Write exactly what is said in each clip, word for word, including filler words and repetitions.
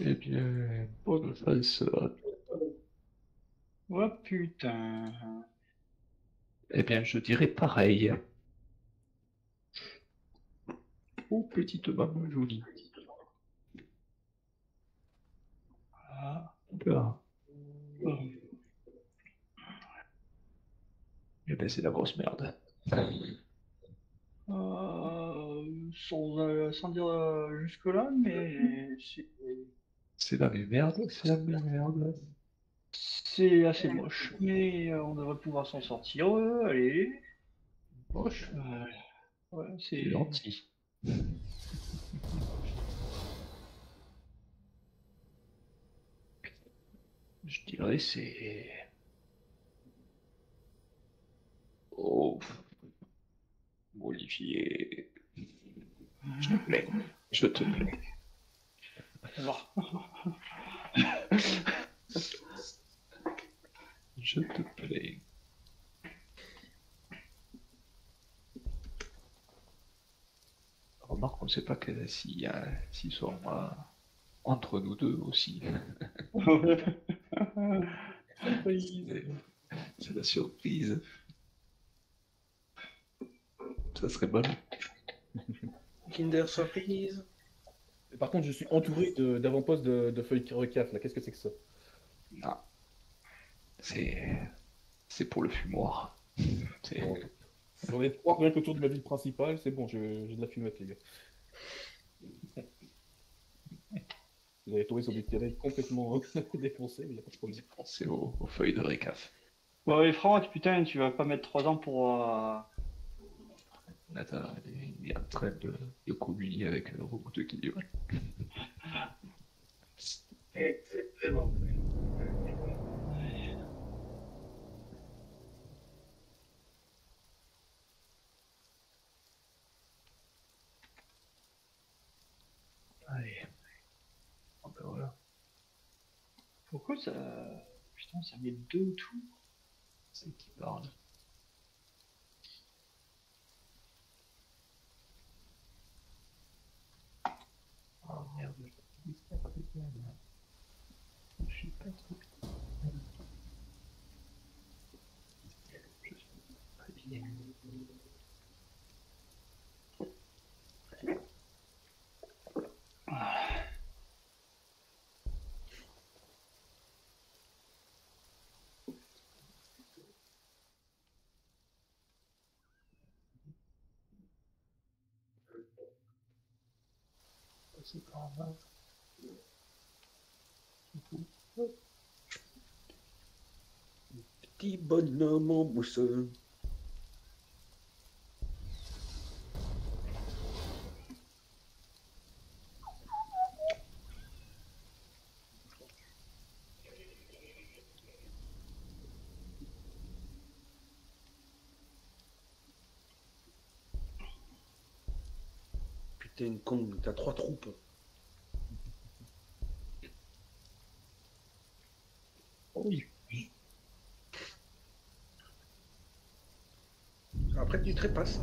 Eh bien, bonne face à toi. Oh putain. Eh bien, je dirais pareil. Oh, petite maman jolie. Ah. Ah. Oh. Eh ben, c'est la grosse merde. Euh, sans, euh, sans dire euh, jusque-là, mais c'est... C'est la merde, c'est la merde. C'est assez moche, mais euh, on devrait pouvoir s'en sortir, euh, allez. Moche. Euh, ouais, c'est gentil. Je dirais c'est... Oh... Ollivier... Je te plais, je te plais. Je te plais. Remarque, on ne sait pas s'il y a s'ils sont euh, entre nous deux aussi. C'est la surprise. Ça serait bon. Kinder surprise. Par contre, je suis entouré d'avant-postes de, de feuilles qui recaffent, là. Qu'est-ce que c'est que ça? Non. C'est... C'est pour le fumoir. J'en ai trois rien qu'autour de ma ville principale, c'est bon, j'ai de la fumette, les gars. Vous allez tomber sur des terrains complètement défoncés, mais il n'y a pas de problème. Défoncés aux, aux feuilles de récaf. Bah ouais, Franck, putain, tu vas pas mettre trois ans pour... Euh... Attends, il est en train de, de communier avec le robot de Guillaume. Exactement. Allez. Oh ben voilà. Pourquoi ça... Putain, ça met deux tours. C'est qui parle. Oh merde, je sais pas trop bien. Je suis pas trop bien. Je suis pas bien. C'est pas grave. Petit bonhomme en mousse. T'es une con, t'as trois troupes. Oui. Après tu trépasses.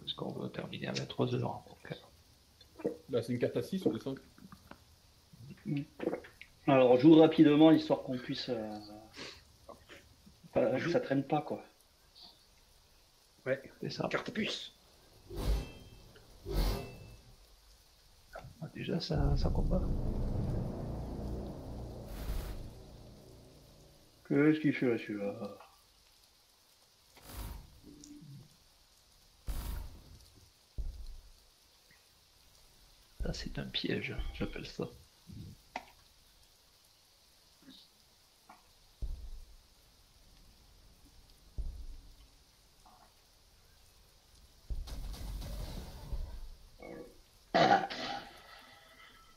Parce qu'on va terminer à vingt-trois heures. Okay. Bah, c'est une carte à six ou de cinq. Alors joue rapidement histoire qu'on puisse... Euh... Enfin, que ça traîne pas quoi. Ouais, c'est ça. Carte puce. Déjà, ça, ça combat. Qu'est-ce qu'il fait là, celui-là? Ça, c'est un piège, j'appelle ça.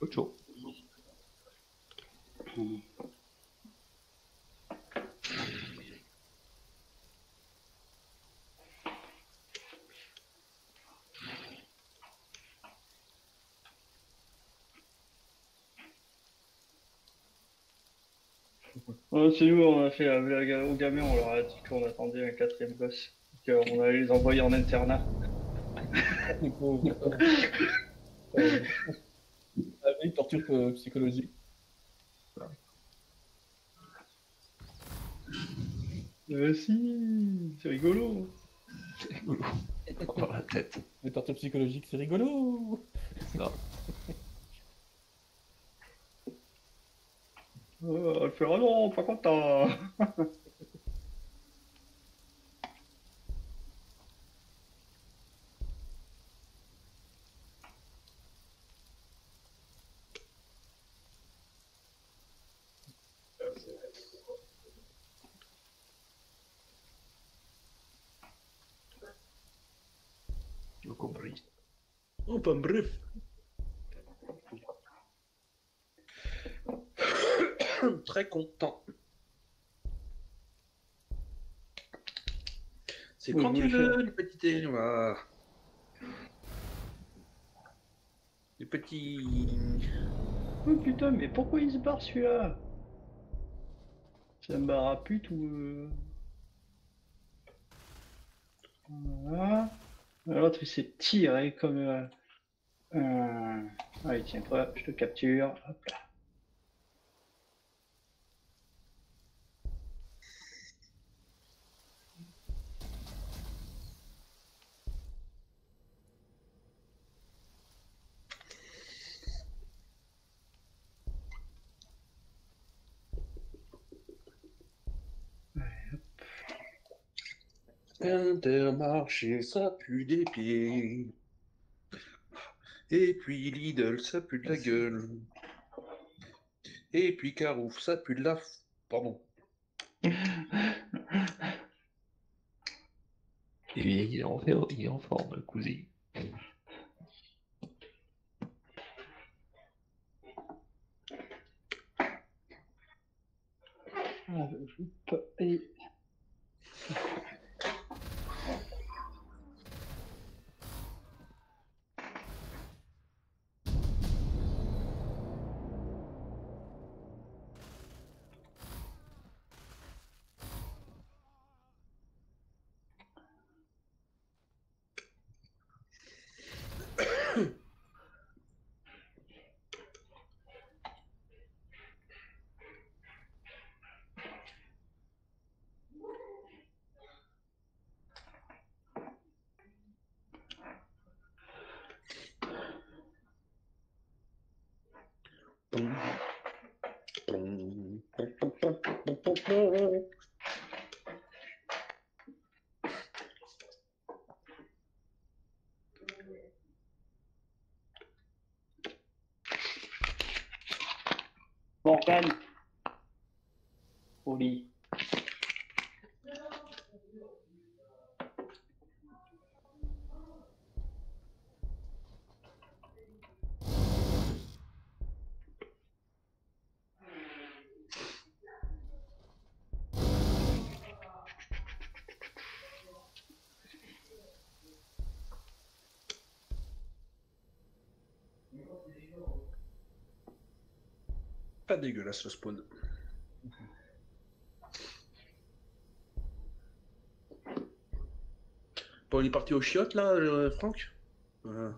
Autre chose. Oh, c'est nous, on a fait au gamin, on leur a dit qu'on attendait un quatrième gosse, qu'on allait les envoyer en internat. Les pauvres. Euh, avec torture euh, psychologique. Euh, si, c'est rigolo. C'est rigolo. Dans la tête. Les tortures psychologiques, c'est rigolo. Non. Euh, elle fait ah non, pas content. J'ai compris. Oh, pas bref. Très content. C'est oui, quand tu veux, les petits... Voilà. Les petits... Oh putain, mais pourquoi il se barre celui-là? Ça me barre à pute ou... Voilà. L'autre il s'est tiré comme... Euh... Euh... Allez tiens, toi, je te capture. Hop là. Intermarché, ça pue des pieds. Et puis Lidl, ça pue de la gueule. Et puis Carouf, ça pue de la... F... Pardon. Et il est en, fait, il est en forme, le cousin. Ah, je peux aller... Morgane, au lit. Pas dégueulasse le spawn. Bon, il est parti aux chiottes là, euh, Franck. Voilà.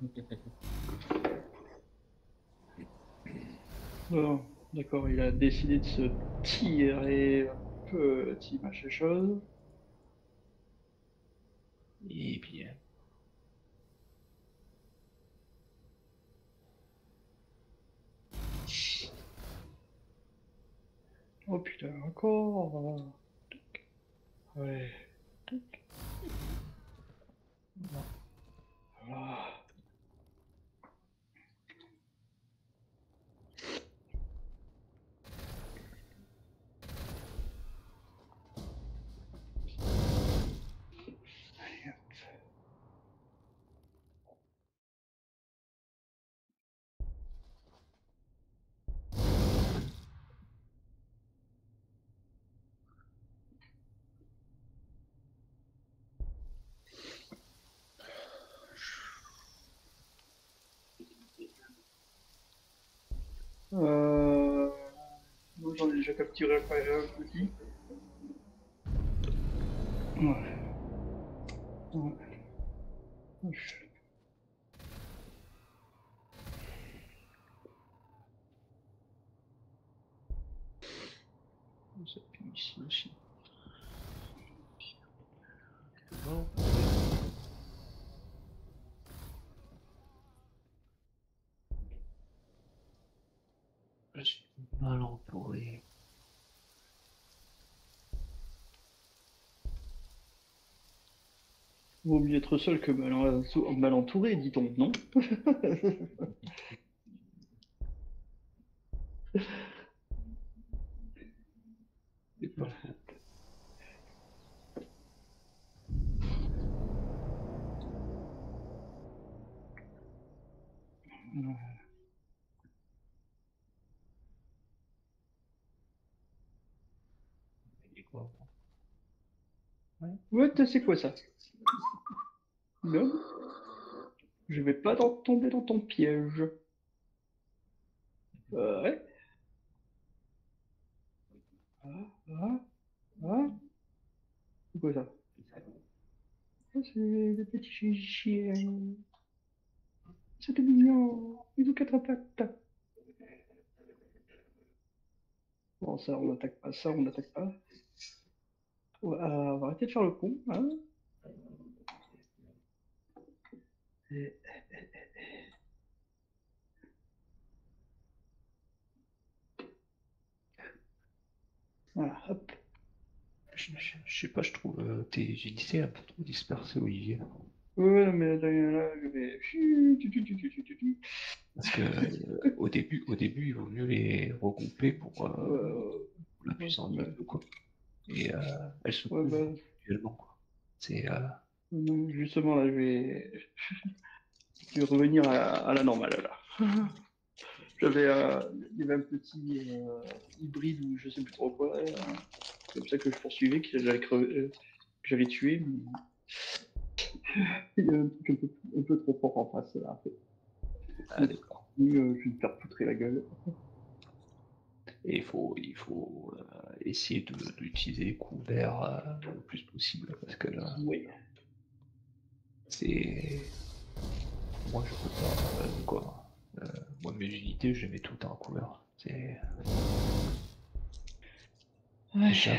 Oh, d'accord, il a décidé de se tirer un petit machin chose. Et bien. Oh putain, encore. Ouais. Voilà. déjà capturé un petit. Ouais. Ouais. Ouais. On s'appuie ici aussi. Bon. Je suis mal entouré. Vaut mieux être seul que mal entouré, dit-on, non? C'est pas faux. Ouais, c'est quoi ça? Non, je vais pas dans, tomber dans ton piège. Euh, ouais. Ah, ah, ah. C'est quoi ça? Oh, c'est des petits chiens. C'était mignon. Ils ont quatre pattes. Bon, ça, on n'attaque pas. Ça, on n'attaque pas. On va, euh, on va arrêter de faire le con, hein. Et... Voilà, hop. Je, je, je sais pas, je trouve euh, tes unités un peu trop dispersées, Ollivier. Ouais, non, mais là, là, je vais... Parce que euh, au début, au début, il vaut mieux les regrouper pour, euh, euh... pour la puissance ouais. De quoi. Et euh, elles se trouvent ouais, bah... actuellement, quoi. C'est... Euh... Justement, là, je vais, je vais revenir à, à la normale, là. J'avais euh, des mêmes petits euh, hybrides ou je sais plus trop quoi, euh, comme ça que je poursuivais, que j'avais crevé... tué, mais il y a un truc un peu, un peu trop fort en face, là, en fait. Ah, d'accord. Euh, je vais me faire poutrer la gueule. Et il faut, il faut euh, essayer d'utiliser couvert euh, le plus possible, parce que là... Oui. C'est... Moi je peux pas... Euh, quoi euh, moi mes unités je les mets toutes en couleur. C'est... Ouais, je...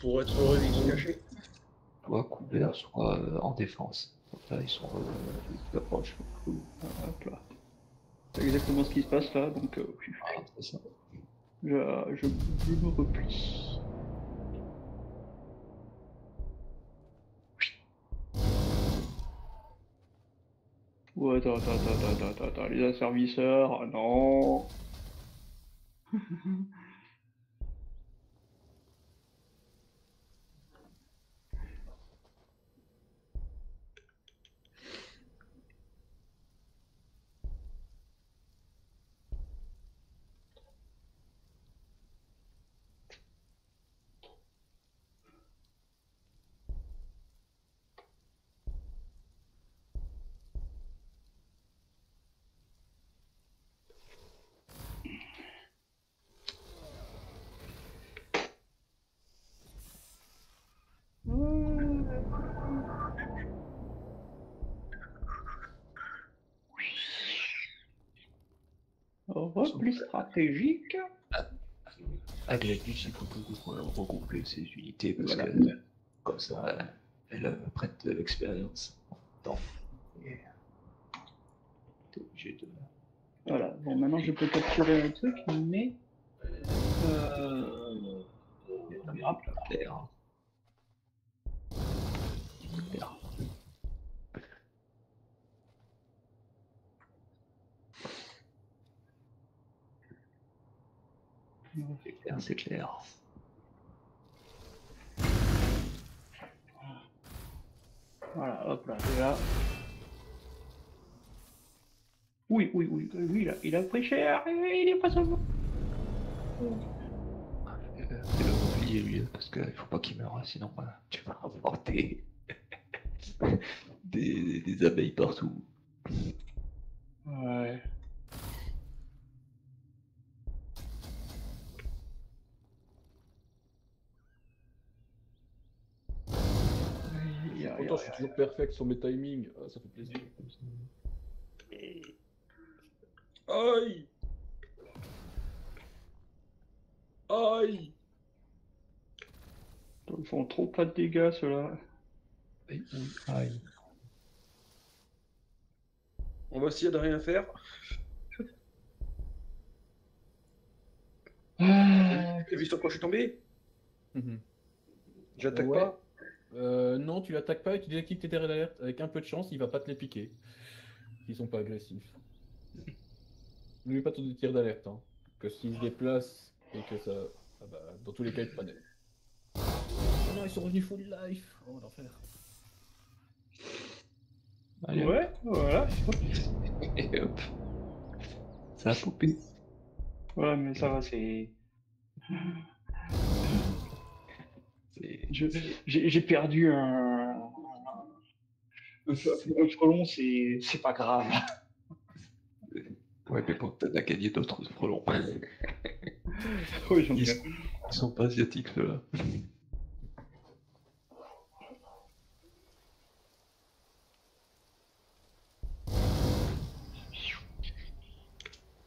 Pour être heureux d'y cacher. Soit couvert, soit euh, en défense. Donc là ils sont... Euh, proches. Hop là. C'est exactement ce qui se passe là, donc... Euh... Ah, c'est ça. Je, je, je me replie. Ouais, attends, attends, attends, attends, attends, les asservisseurs, non. Plus stratégique. Aglatus, il faut beaucoup regrouper ses unités parce voilà. Que comme ça, elles prennent de l'expérience en temps. Yeah. T'es obligé de. Voilà, bon, maintenant je peux capturer un truc, mais. Euh... Hop là. C'est clair, c'est clair. Voilà, hop là, et là. Oui, oui, oui, oui, là, il a pris cher, il est pas seulement. C'est le bouclier, lui, parce qu'il faut pas qu'il meure, sinon bah, tu vas avoir des... des... des abeilles partout. Ouais. yeah, content, yeah, je suis yeah, toujours yeah. perfect sur mes timings. Ah, ça fait plaisir. Aïe! Aïe! Ils font trop pas de dégâts, ceux-là. Aïe. On va essayer de rien faire. Ah. T'as vu sur quoi je suis tombé? Mm-hmm. J'attaque ouais. pas euh, Non, tu l'attaques pas et tu désactives tes terres d'alerte. Avec un peu de chance, il va pas te les piquer. Ils sont pas agressifs. N'oublie pas ton tir d'alerte. Hein. Que s'ils se déplacent et que ça. Ah bah, dans tous les cas, ils te prennent. Oh non, ils sont revenus full life. Oh, l'enfer. Allez, ouais, voilà. Et hop. Ça a poupé. Ouais, mais ça va, c'est... J'ai perdu un... Un frelon, c'est pas grave. Ouais, mais bon, t'as gagné d'autres frelons. Oui, j'en ai... Ils sont pas asiatiques, ceux-là.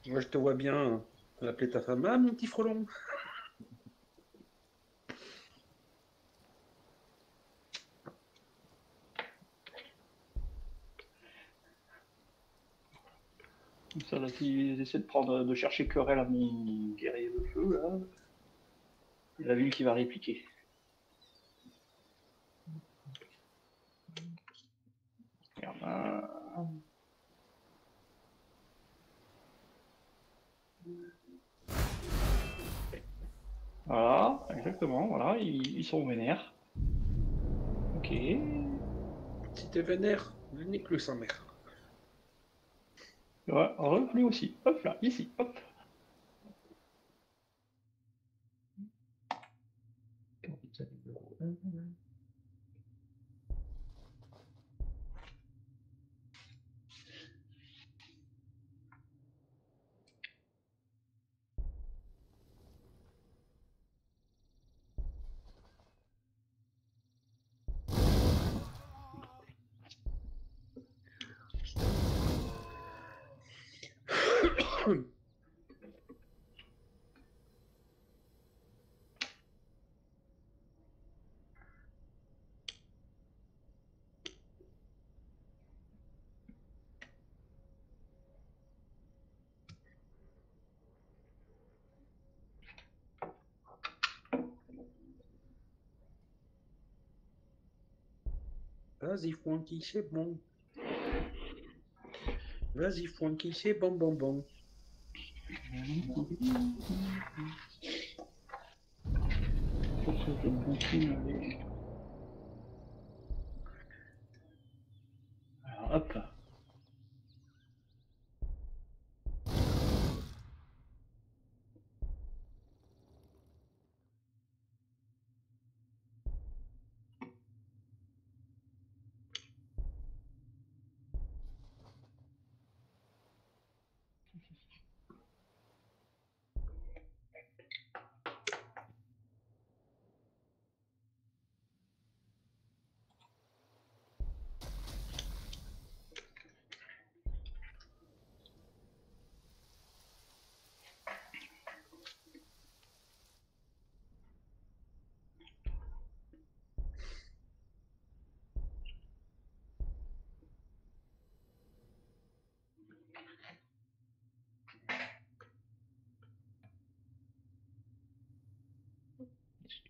Moi, je te vois bien appeler ta femme. Ah, mon petit frelon. Comme ça, là, ils essaient de, prendre, de chercher querelle à mon guerrier de feu, là. Il a vu qu'il va répliquer. Merde. Ben... Voilà, exactement, voilà, ils, ils sont vénères. Ok. Si t'es vénère, venez que le Saint-Mère. Ouais, alors lui aussi. Hop là, ici, hop. Vas-y, Francky, c'est bon. Vas-y, Francky, c'est bon, bon, bon. Alors, hop là.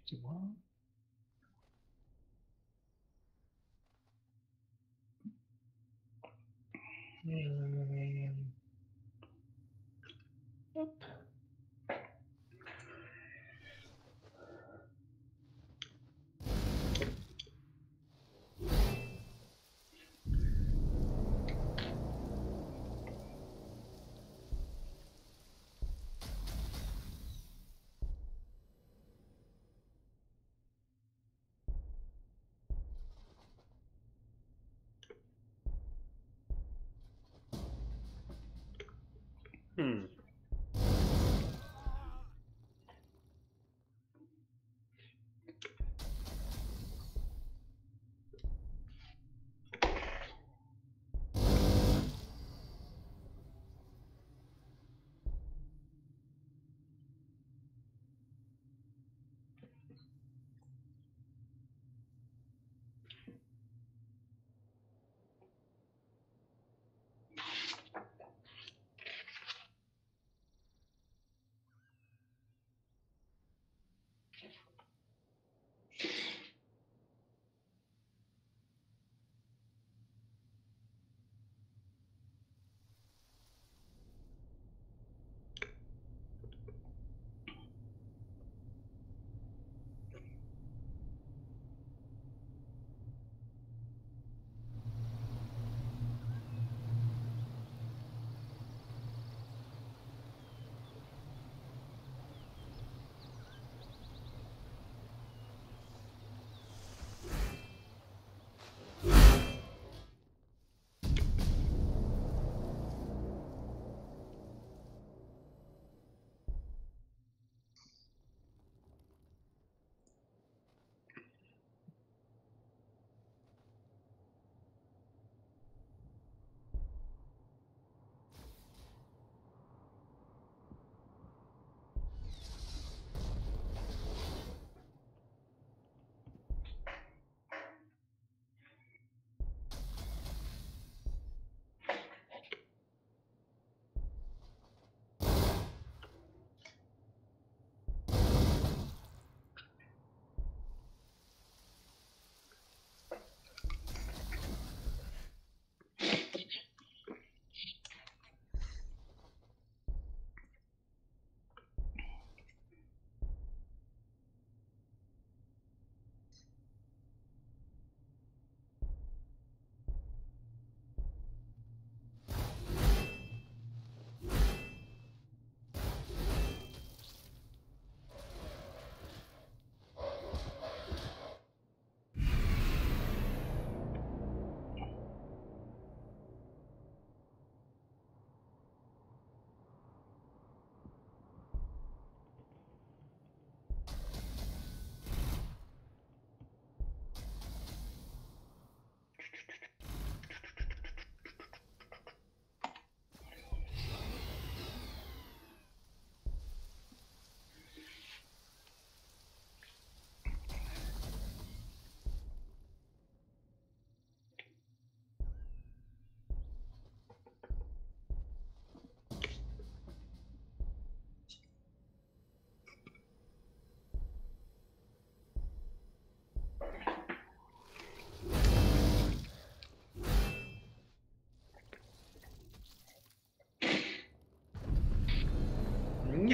Excusez-moi. Hop.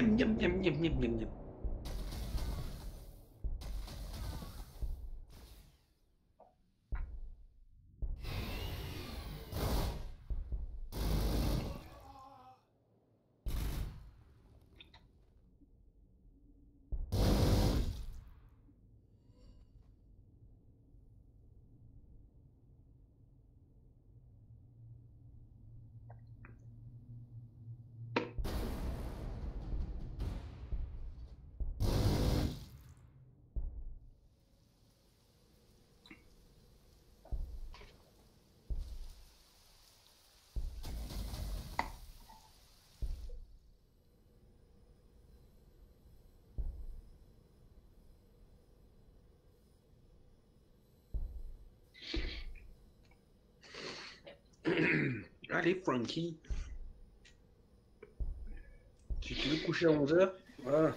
miam, miam, miam, miam, miam, miam, miam. Allez, Francky. Si tu veux coucher à onze heures, voilà.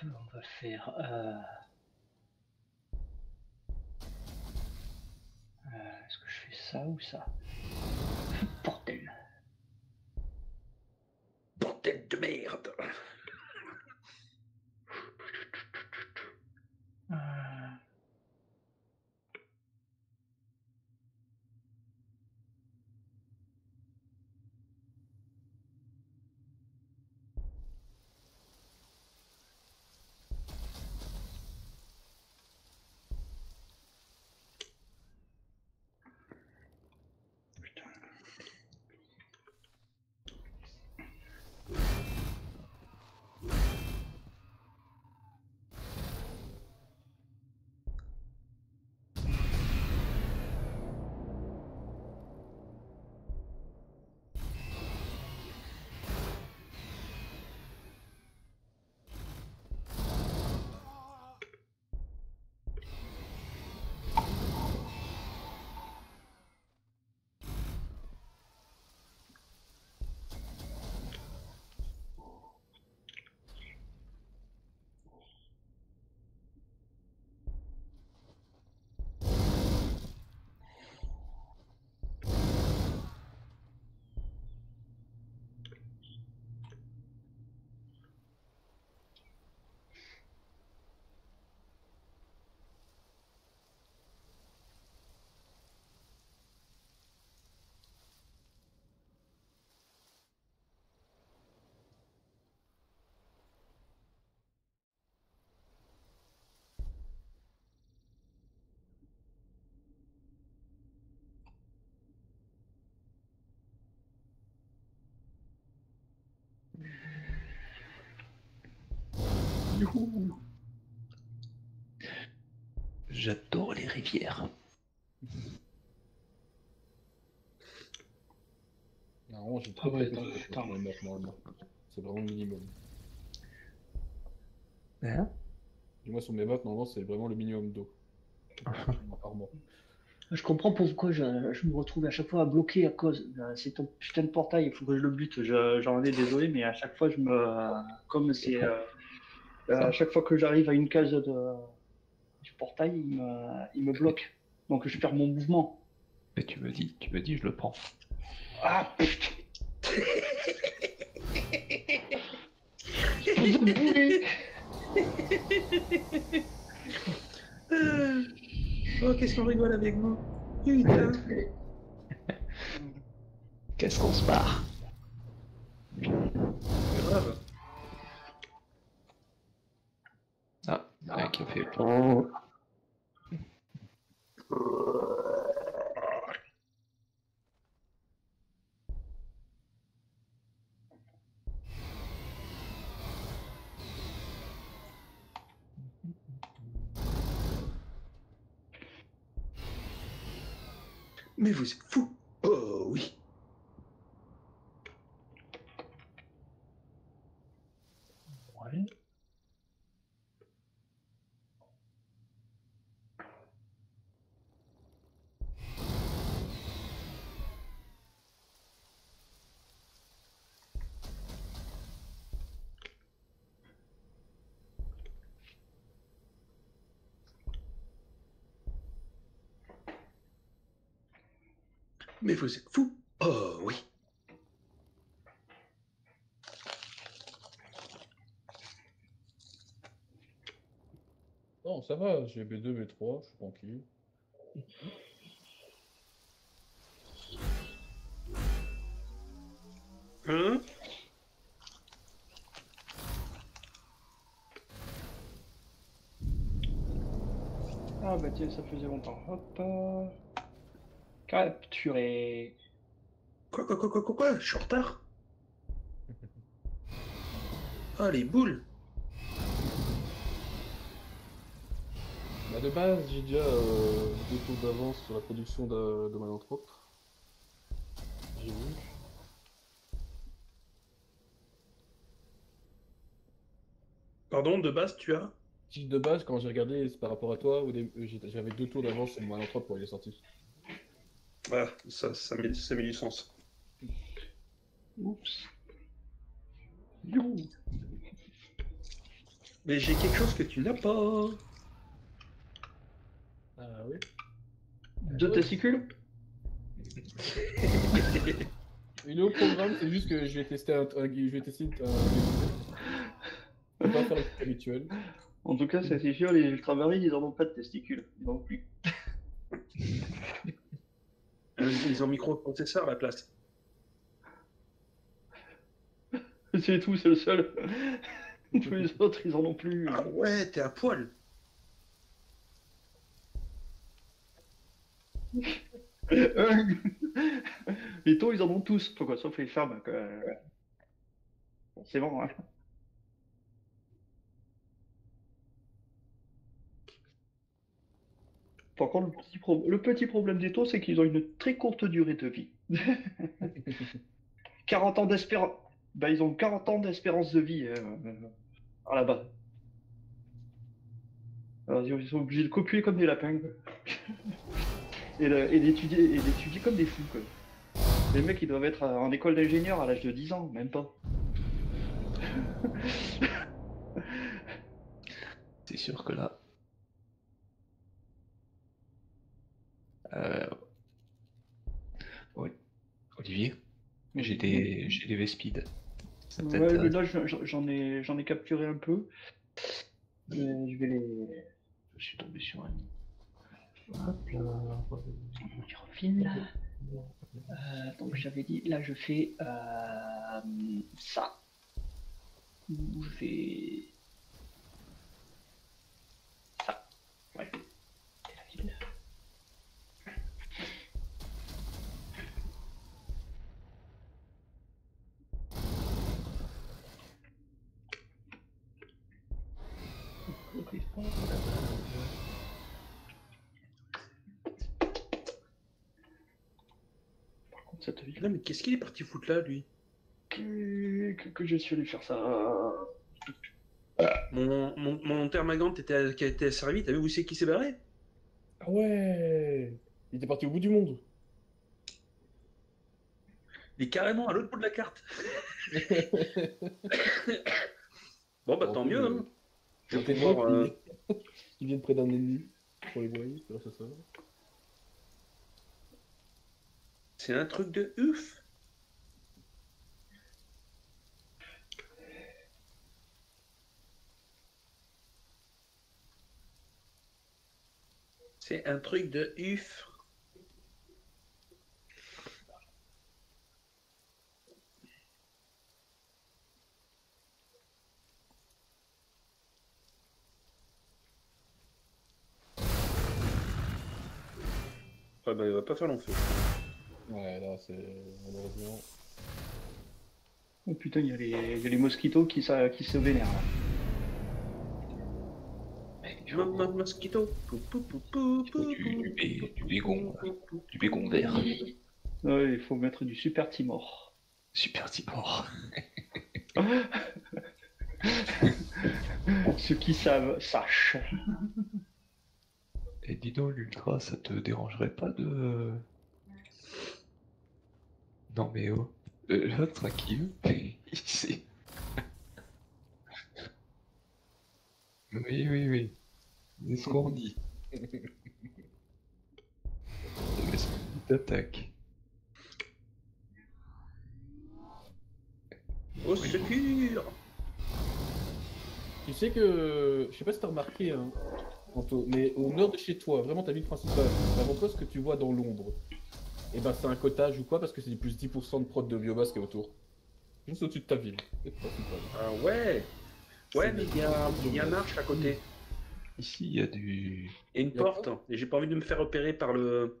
On va faire euh... euh, est-ce que je fais ça ou ça? Bordel. Bordel de merde. euh... J'adore les rivières. Non, j'ai pas de temps pour le mettre normalement. C'est vraiment le minimum. Hein? Moi sur mes maps, normalement, c'est vraiment le minimum d'eau. Je comprends pourquoi je, je me retrouve à chaque fois bloqué à cause. C'est ton putain de portail, il faut que je le bute. J'en ai désolé, mais à chaque fois, je me. Comme c'est. Euh... À chaque fois que j'arrive à une case de... du portail, il me... il me bloque. Donc je perds mon mouvement. Mais tu me dis, tu me dis, je le prends. Ah putain. Oh, qu'est-ce qu'on rigole avec moi. Putain. Qu'est-ce qu'on se barre. C'est grave. Ah, qui fait peur. Mais vous êtes fous. Oh oui. Mais vous êtes fous? Oh oui. Non, ça va, j'ai B deux, B trois, je suis tranquille. Hein? Ah bah tiens, ça faisait longtemps. Hop. Capturé. Quoi, quoi, quoi, quoi, quoi, quoi? Je suis en retard. Ah, les boules. Bah de base, j'ai déjà euh, deux taux d'avance sur la production de, de Malanthrope. J'ai vu. Pardon, de base, tu as? De base, quand j'ai regardé, c'est par rapport à toi, j'avais deux tours d'avance sur Malanthrope quand il est sorti. Ah, ça, ça met, ça met du sens. Oups. You. Mais j'ai quelque chose que tu n'as pas. Ah oui. Deux testicules. Il est au programme, c'est juste que je vais tester un... Je vais tester un... Je vais pas faire le truc habituel. En tout cas, ça c'est sûr, les ultramarines, ils n'en ont pas de testicules. Ils n'en ont plus. Ils ont microprocesseur à la place. C'est tout, c'est le seul. Tous les autres, ils en ont plus. Ah ouais, t'es à poil. Les taux, ils en ont tous, quoi, sauf les femmes. C'est bon, hein. Par contre, le petit, pro le petit problème des taux, c'est qu'ils ont une très courte durée de vie. quarante ans d'espérance. Bah, ils ont quarante ans d'espérance de vie, euh, à la base. Alors, ils sont obligés de copuler comme des lapins, quoi. Et d'étudier comme des fous, quoi. Les mecs, ils doivent être à, en école d'ingénieur à l'âge de dix ans, même pas. C'est sûr que là... Euh... Oui. Ollivier, j'ai des, j'ai des Vespides. Ouais, mais là, j'en ai, j'en ai capturé un peu. Et je vais les... Je suis tombé sur un... Hop là, on y refile. Euh, donc j'avais dit, là je fais euh, ça. Je fais ça. Ouais. C'est la ville. Non mais qu'est-ce qu'il est parti foutre là, lui? Que, que, que je suis allé faire ça. Mon, mon, mon termagante était, qui a été servi, t'as vu où c'est qui s'est barré? Ah ouais. Il était parti au bout du monde. Il est carrément à l'autre bout de la carte. Bon bah bon, tant mieux, hein. Il vient de près d'un ennemi pour les broyer, ça ça. C'est un truc de ouf. C'est un truc de ouf. Ah bah il va pas faire long feu. Ouais, là, c'est malheureusement... Oh putain, il y, les... y a les mosquitos qui, ça... qui se vénèrent, là. Tu vois, mon mosquito pou, pou, pou, pou, pou, du, du, du bégon, là. Du bégon vert. Ouais, il faut mettre du super Timor. Super Timor. Ceux qui savent, sachent. Et dis donc, l'ultra, ça te dérangerait pas de... Non mais oh, euh, là tranquille, ici. Oui, oui, oui, c'est ce qu'on dit. Mais c'est une petite attaque. sais que, je sais pas si t'as remarqué, hein, Anto, mais au nord de chez toi, vraiment ta ville principale, avant toi ce que tu vois dans l'ombre, et bah c'est un cottage ou quoi parce que c'est plus dix pour cent de prod de biomasse qui est autour. Juste au-dessus de ta ville. Ah ouais. Ouais mais il y a, y a un arche à côté. Ici il y a du... Et une porte, et j'ai pas envie de me faire repérer par le...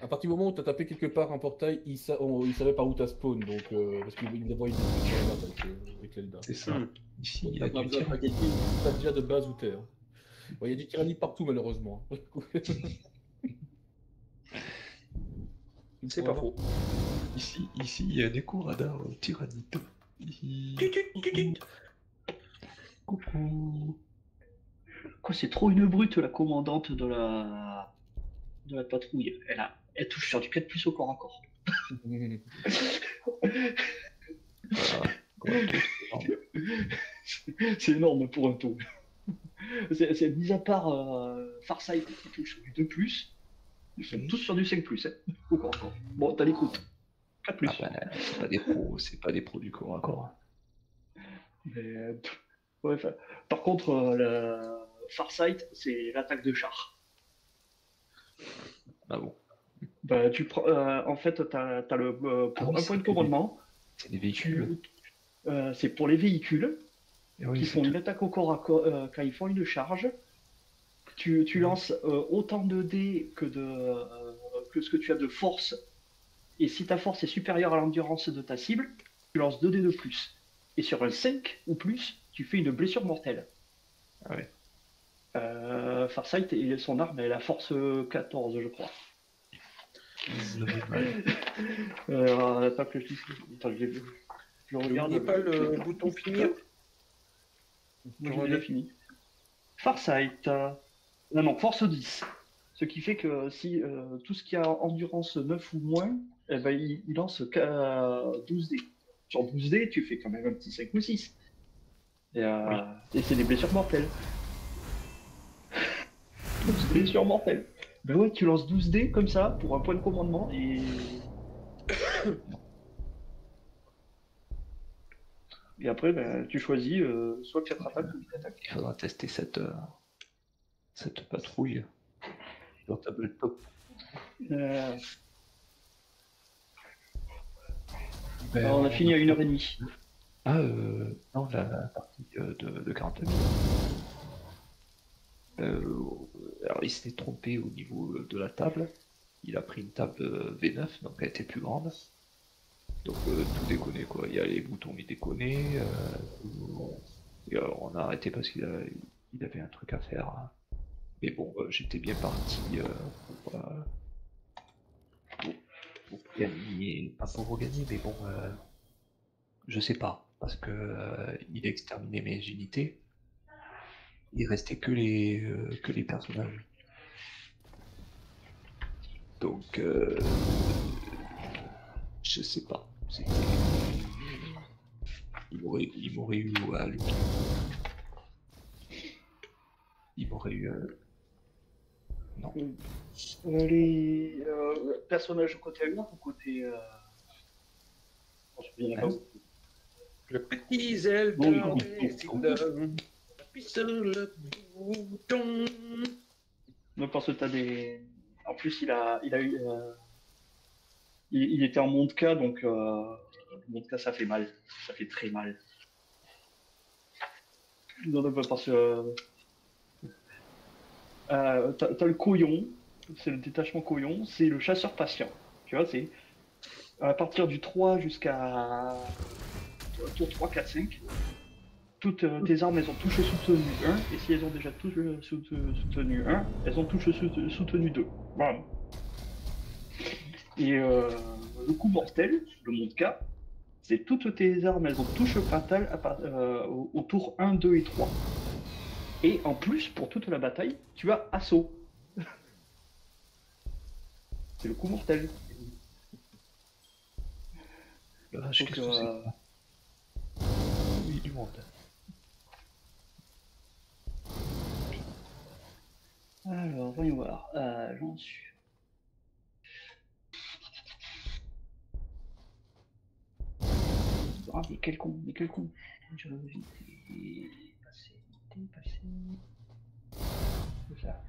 À partir du moment où t'as tapé quelque part un portail, il, sa on, il savait par où t'as spawn, donc euh, parce qu'il devait y avoir avec l'Eldar. C'est ça. Ici, il y a du Tyranides. T'as déjà de base ou terre. Bon, il y a du Tyranides partout malheureusement. C'est pas faux. Ici, ici, il y a des coups radars au Tyranides. Coucou. Quoi, c'est trop une brute la commandante de la de la patrouille. Elle a elle touche sur du quatre plus au corps encore. C'est énorme pour un taux. C'est mis à part euh, Farsight qui touche sur du deux plus. Ils sont tous sur du cinq plus, hein. Au corps à corps. Bon, t'as l'écoute. quatre plus. Ah ben, c'est pas des pros, c'est pas des pros du corps à corps. Mais, pff, ouais, par contre, euh, la Farsight, c'est l'attaque de char. Ah bon. Bah tu prends, euh, en fait, t'as t'as le euh, pour ah oui, un point de commandement. C'est des véhicules. Euh, c'est pour les véhicules oui, qui font tout. Une attaque au corps à corps euh, quand ils font une charge. Tu, tu lances euh, autant de dés que de euh, que ce que tu as de force. Et si ta force est supérieure à l'endurance de ta cible, tu lances deux dés de plus. Et sur un cinq ou plus, tu fais une blessure mortelle. Ah ouais. Euh, Farsight, il est son arme, elle a force quatorze, je crois. Alors, attends que je Attends, je, je, je regarde. N'oubliez pas le bouton finir. Je l'ai fini. Farsight. Non, non, force dix. Ce qui fait que si euh, tout ce qui a endurance neuf ou moins, eh ben, il, il lance douze dés. Sur douze dés, tu fais quand même un petit cinq ou six. Et, euh, oui. Et c'est des blessures mortelles. Blessure mortelle. Ben ouais, tu lances douze dés comme ça pour un point de commandement et. Et après, ben, tu choisis euh, soit quatre attaques ou huit attaques. Il faudra tester cette, euh, cette patrouille sur table top. Euh... Ben... Alors, on a fini à une heure trente. Ah, euh, non, la, la partie euh, de, de quarante minutes. Euh, alors il s'était trompé au niveau de la table, il a pris une table V neuf, donc elle était plus grande, donc euh, tout déconné quoi, il y a les boutons mais déconné, euh, et, euh, on a arrêté parce qu'il il avait un truc à faire, hein. Mais bon euh, j'étais bien parti euh, pour, euh, pour, pour gagner, pas pour gagner mais bon, euh, je sais pas, parce que euh, il a exterminé mes unités. Il restait que les euh, que les personnages. Donc euh, je sais pas. Il m'aurait il m'aurait eu à lui. Il m'aurait eu. Euh... Non. Les euh, personnages côté allemand ou côté. Euh... Je me souviens pas. Le petit Zelda. Le bouton. Non, parce que t'as des. En plus, il a, il a eu. Euh... Il, il était en Montka, donc euh... Montka, ça fait mal, ça fait très mal. Non, non, parce que euh, t'as le Coyon, c'est le détachement Coyon, c'est le chasseur patient. Tu vois, c'est à partir du trois jusqu'à tour trois, quatre, cinq. Toutes tes armes, elles ont touche soutenu un, et si elles ont déjà touche soutenu un, elles ont touche soutenu deux. Voilà. Et euh, le coup mortel, le Montka, c'est toutes tes armes, elles ont touche fatale à part, euh, au, au tour un, deux et trois. Et en plus, pour toute la bataille, tu as assaut. C'est le coup mortel. Là, je Donc, euh, du monde. Alors, voyons voir. Euh, J'en suis. Ah, mais quel con, mais quel con. J'avais passé. passer. C'est ça.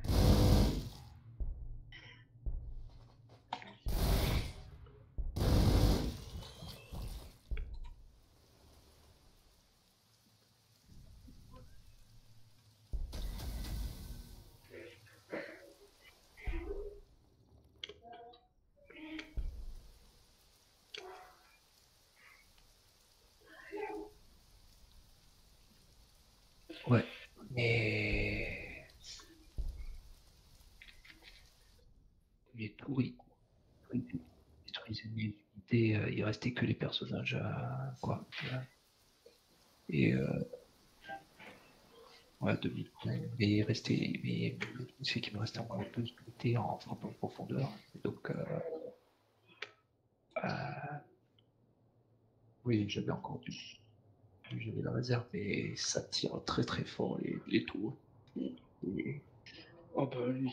Ouais. Mais... il est pourri. Il détruisait les unités, il restait que les personnages à... quoi. Et... Euh... ouais, deux mille. Mais il restait... mais c'est qu'il me restait encore un peu d'unités en frappant en profondeur. Donc... Euh... Euh... oui, j'avais encore du... j'avais la réserve, mais ça tire très très fort les, les tours. Et... oh ben,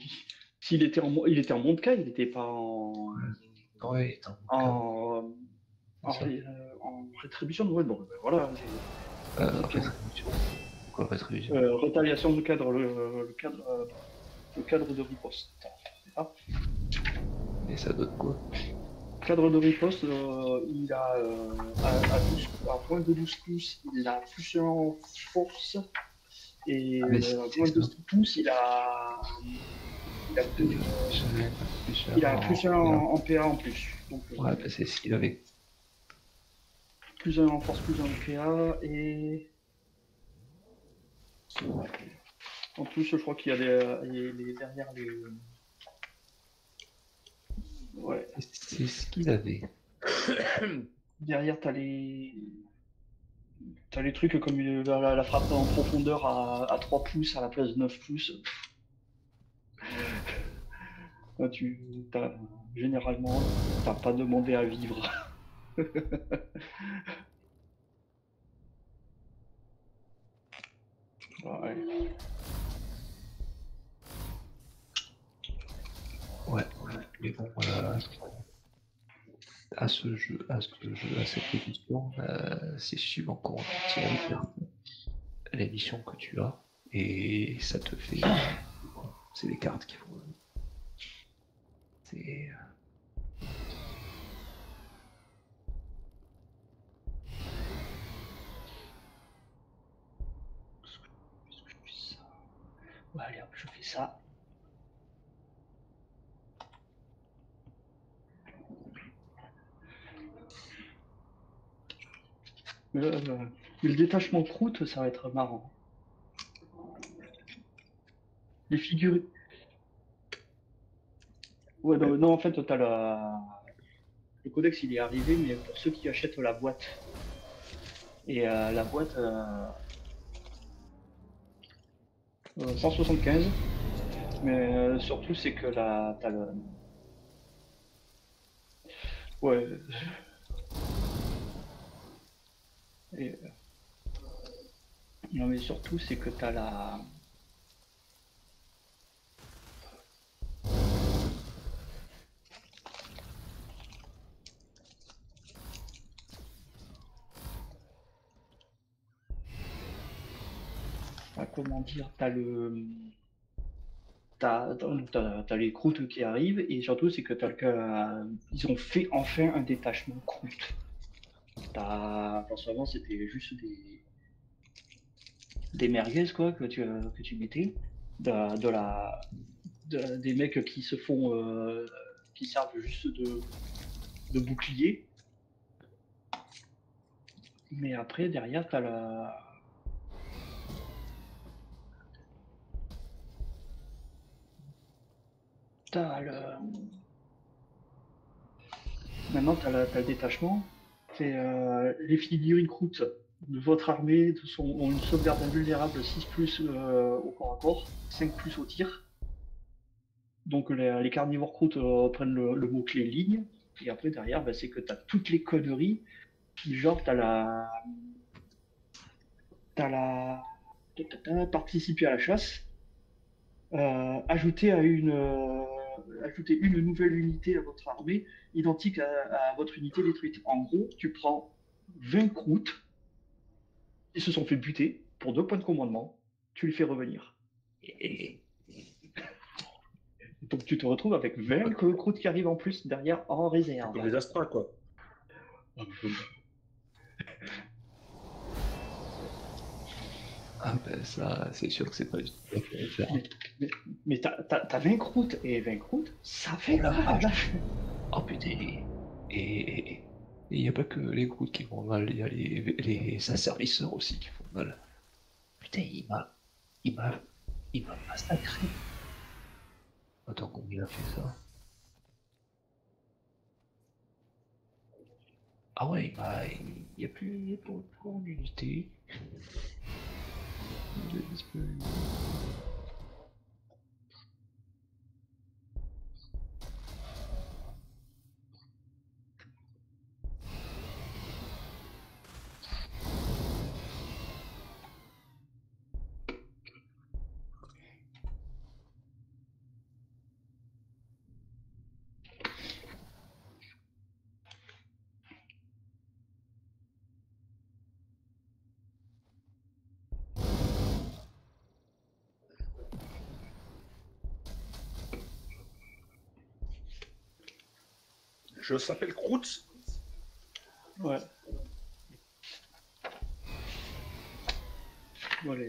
s'il était en il était en Montka, il n'était pas en. Ouais, il était en. En, en, ré, euh, en rétribution, ouais, bon, ben voilà. Euh, rétribution. Quoi, rétribution euh, Retaliation du cadre, le, le cadre, le cadre de riposte. Ah. Et ça donne quoi? Cadre de riposte, euh, il a euh, à, à, douze, à moins de douze pouces, il a plus en force, et ah, euh, à moins de douze pouces, il a il a plus, il a plus en, en, en P A en plus. Donc, ouais, euh, bah c'est ce qu'il avait. Plus en force, plus en P A, et... ouais. En plus, je crois qu'il y a les, les, les dernières... Les... ouais, c'est ce qu'il avait. Derrière, t'as les... t'as les trucs comme la, la, la frappe en profondeur à, à trois pouces à la place de neuf pouces. Là, tu... t'as... généralement, t'as pas demandé à vivre. Ouais. Ouais, mais bon, euh, à ce jeu, à ce jeu, à cette édition, euh, c'est suivant comment tu tires les missions que tu as, et ça te fait. C'est les cartes qu'il faut. C'est. Ouais, allez, hop, je fais ça. Le, le, le détachement croûte, ça va être marrant. Les figurines. Ouais, non, non en fait, t'as la... le codex, il est arrivé, mais pour ceux qui achètent la boîte. Et euh, la boîte... Euh... Euh, cent soixante-quinze. Mais euh, surtout, c'est que la... t'as le... ouais... Et euh... non mais surtout c'est que t'as la... ah, comment dire, t'as le... t'as les croûtes qui arrivent et surtout c'est que t'as le... ils ont fait enfin un détachement croûte. Parce qu'avant c'était juste des des merguez quoi que tu euh, que tu mettais de, de la de, des mecs qui se font euh, qui servent juste de de bouclier. Mais après derrière t'as la t'as le maintenant t'as le détachement. Euh, les figurines croûte de votre armée sont, ont une sauvegarde invulnérable six plus euh, au corps à corps, cinq plus au tir. Donc les, les carnivores croûte euh, prennent le, le mot-clé ligne. Et après derrière, bah, c'est que tu as toutes les conneries. Genre tu as la... t'as la... participer à la chasse. Euh, ajouter à une... Euh... ajouter une nouvelle unité à votre armée, identique à, à votre unité détruite. En gros, tu prends vingt croûtes, ils se sont fait buter pour deux points de commandement, tu le fais revenir. Et... donc tu te retrouves avec vingt croûtes qui arrivent en plus derrière en réserve. Comme les Astras, quoi. Ah ben ça, c'est sûr que c'est pas... Mais, mais, mais t'as vingt croûtes, et vingt croûtes, ça fait... La mal. Oh putain, et il n'y a pas que les croûtes qui font mal, il y a les, les asservisseurs aussi qui font mal. Putain, il m'a... il m'a... il m'a massacré. Attends, combien il a fait ça? Ah ouais, bah, il n'y a plus en unité. Il a disparu. Je s'appelle Croûte. Ouais. Bon, les...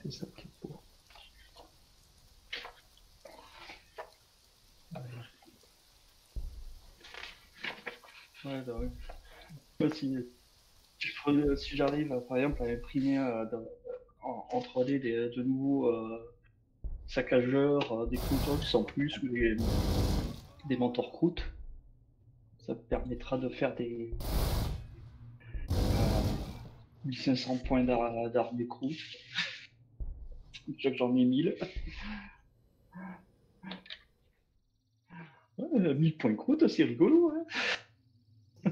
c'est ça qui est beau. Ouais, ouais, bah ouais. Si, si, si j'arrive, par exemple, à imprimer euh, dans, en, en trois D des, de nouveaux euh, saccageurs, euh, des Croûtes en plus, ou des... des mentors croûtes, ça permettra de faire des euh, mille cinq cents points d'armée croûte. Déjà que j'en ai mille. Ouais, mille points croûte, c'est rigolo. Hein.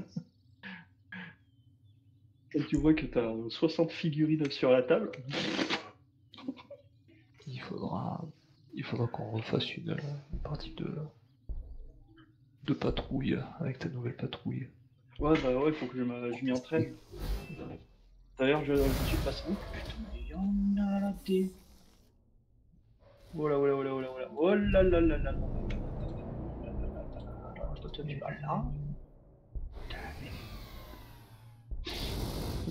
Quand tu vois que tu as soixante figurines sur la table, il faudra, il faudra qu'on refasse une, une partie de. De patrouille, avec ta nouvelle patrouille. Ouais, bah ouais, faut que je m'y entraîne. D'ailleurs, je, je suis passé. Oh putain, il y en a là des. Oh là, oh là, oh là, oh là, oh là, là, là, là. Je dois tenir par là.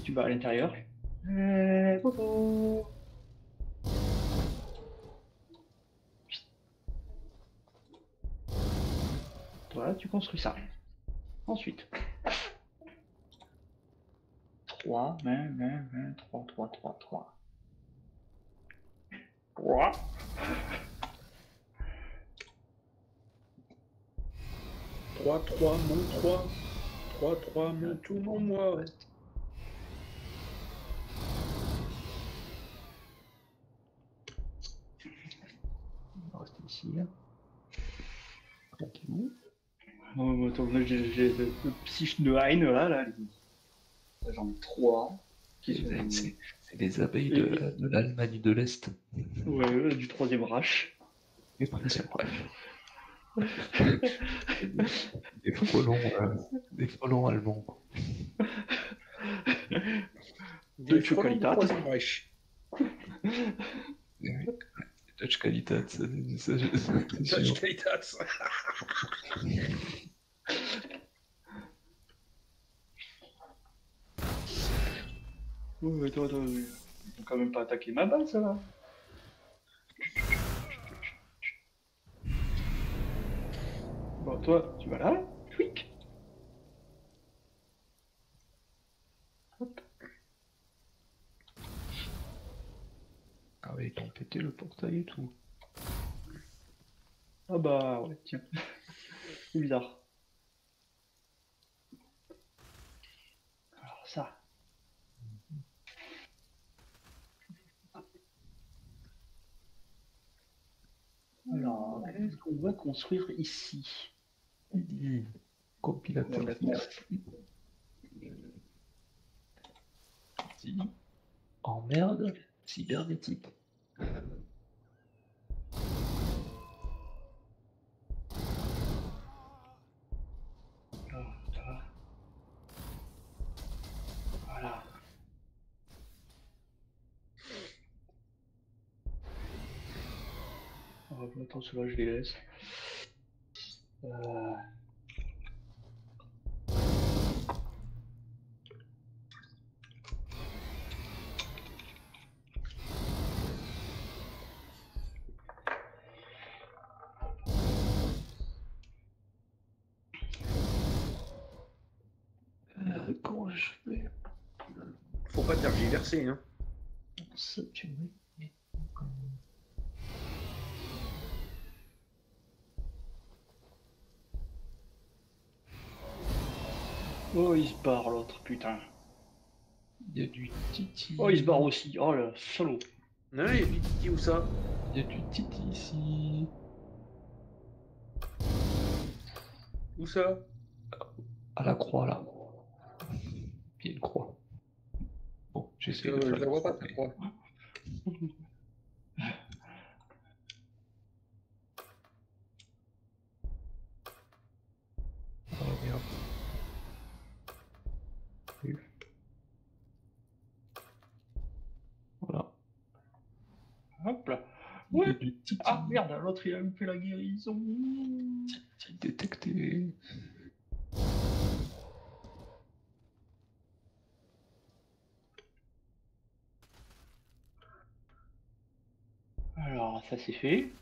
Tu vas à l'intérieur. Eh, coucou. Voilà, tu construis ça. Ensuite. trois, vingt, vingt, vingt, trois, trois, trois, trois. trois. trois, trois, mon trois. trois, trois, mon tout, mon moi. Reste. On reste ici, là. Tranquillou. Oh, attends, j'ai le psyche de Haine là, là. J'en ai trois. C'est les abeilles de, de l'Allemagne de l'Est. Ouais, du troisième Reich. Du troisième Reich. Des frelons, euh, des frelons allemands. Des Deutsche Qualität. Deutsche Qualität, ça, Deutsche Qualität. Oh, mais toi, toi, ils vont quand même pas attaquer ma base, là. Bon, toi, tu vas là, clic. Hop. Ah ouais, ils t'ont pété le portail et tout. Ah bah, ouais, tiens. C'est bizarre. Alors ça. Alors, qu'est-ce qu'on va construire ici? Mmh. Compilateur. Si. Emmerde cybernétique. va pour l'instant ceux-là je les laisse. Euh... Euh, comment je fais? Faut pas tergiverser, hein. Ça, tu me... Oh, il se barre l'autre, putain. Il y a du titi. Oh, il se barre aussi. Oh, le salaud. Non, il y a du titi, où ça? Il y a du titi ici. Où ça? À la croix, là. Il y a une croix. Bon, j'essaie de... Je la vois pas, cette croix. Hop là. Ouais. Ah merde, l'autre il a loupé la guérison. Détecté. Alors ça c'est fait.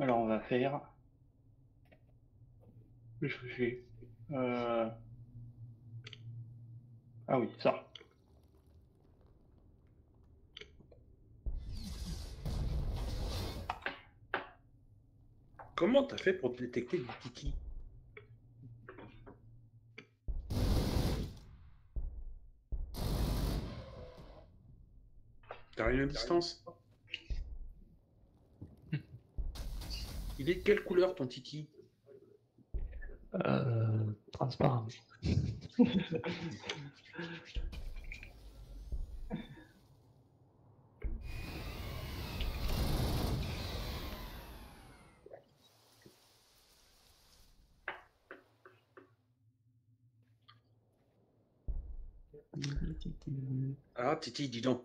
Alors on va faire. Qu'est-ce que j'ai euh... Ah oui, ça. Comment t'as fait pour détecter du tiki? T'as rien à distance? Il est de quelle couleur ton tiki? Euh... transparent. Ah, Titi, dis donc.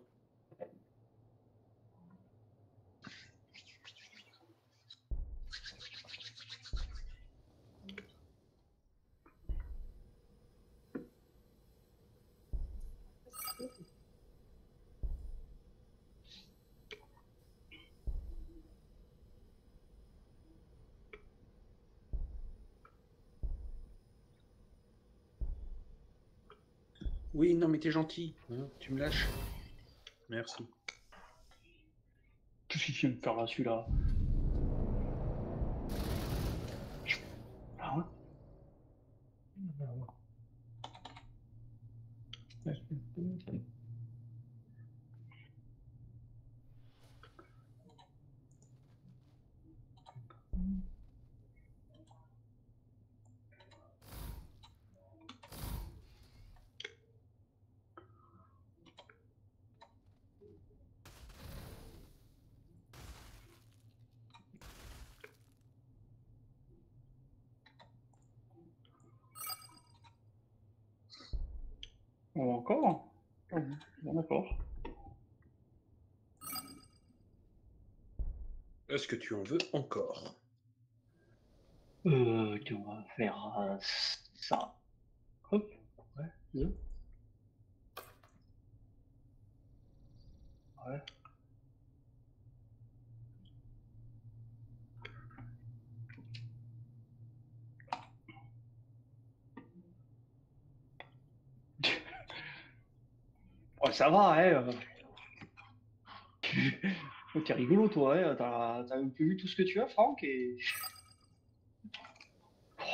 Oui, non, mais t'es gentil, hein, tu me lâches. Merci. Qu'est-ce qu'il vient me faire là, celui-là? Ah ouais. Oh, encore? Oh, d'accord. Est-ce que tu en veux encore? Euh, tu vas faire euh, ça. Hop, ouais, bien. Ouais. Ça va, hein. Oh, t'es rigolo, toi, hein. T'as un peu vu tout ce que tu as, Franck, et...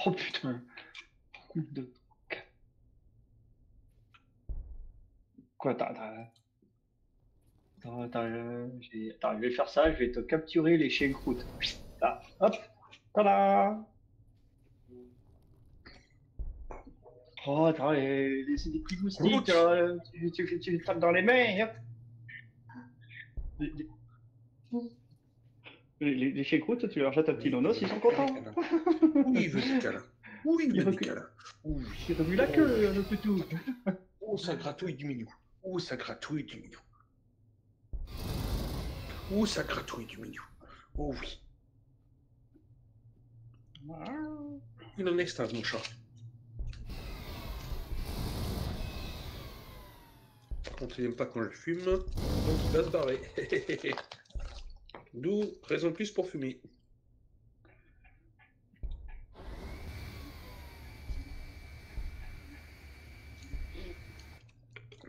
Oh, putain. Quoi, t'as... Attends, attends, je... attends, je vais faire ça, je vais te capturer les chiens croûtes. Ah, hop, tada. Oh, attends, c'est des petits moustiques, euh, tu, tu, tu, tu les tapes dans les mains, et hop. Les, les chèques-routes, tu leur jettes un petit nonos, ils sont contents. Oui, il veut du câlin. Oui, il veut du câlin. Il remue la queue, le tout. Oh, ça gratouille du mignon. Oh, ça gratouille du mignon. Oh, ça gratouille du mignon. Oh oui. une autre instance, mon chat. Par contre, il n'aime pas qu'on le fume, donc il va se barrer. D'où raison de plus pour fumer.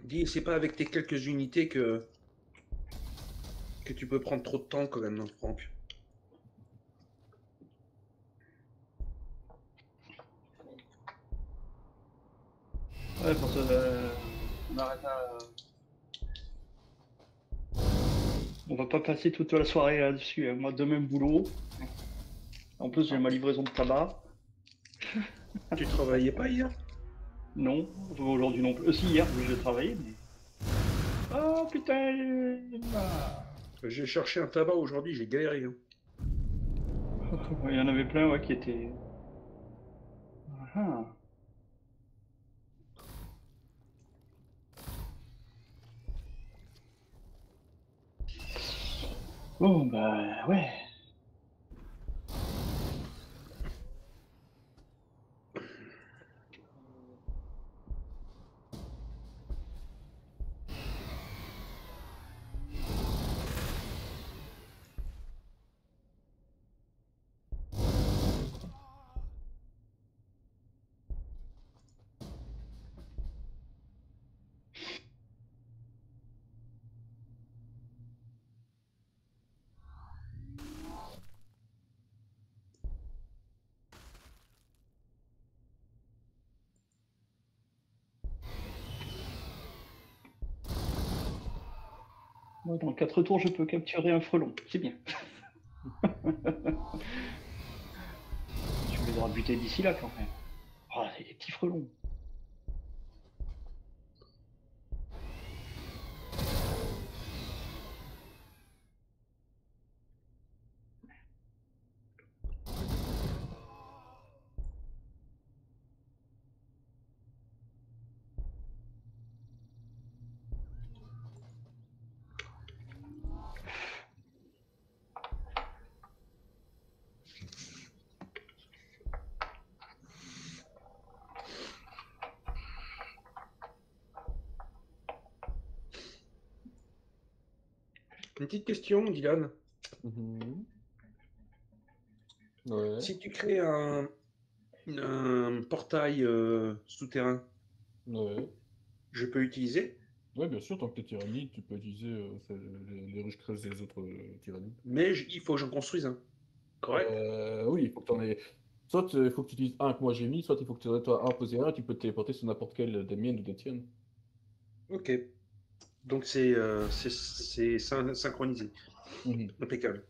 Dis, c'est pas avec tes quelques unités que que tu peux prendre trop de temps quand même, non, Franck. Ouais, pour ça, euh, on arrête à... On va pas passer toute la soirée là-dessus, hein. Moi, de même boulot. En plus, j'ai ma livraison de tabac. Tu travaillais pas hier? Non, aujourd'hui non plus. Aussi hier, j'ai travaillé, mais... Oh putain! J'ai cherché un tabac aujourd'hui, j'ai galéré. Hein. Il y en avait plein, ouais, qui étaient... Ah. Bon, bah, ouais. Dans quatre tours, je peux capturer un frelon. C'est bien. Tu les auras butés d'ici là, quand même. Oh, c'est des petits frelons. Une petite question, Dylan. Mmh. Ouais. Si tu crées un, un portail euh, souterrain, ouais, je peux utiliser? Oui, bien sûr, tant que tu es tyrannide, tu peux utiliser euh, les, les ruches creuses des autres euh, tyrannides. Mais je, il faut que j'en construise un, correct? euh, Oui, il faut que tu en aies... Soit il faut que tu utilises un que moi j'ai mis, soit il faut que tu en imposer un, tu peux te téléporter sur n'importe quel des miennes ou des tiennes. Ok. Donc c'est euh, synchronisé. Mmh. Impeccable.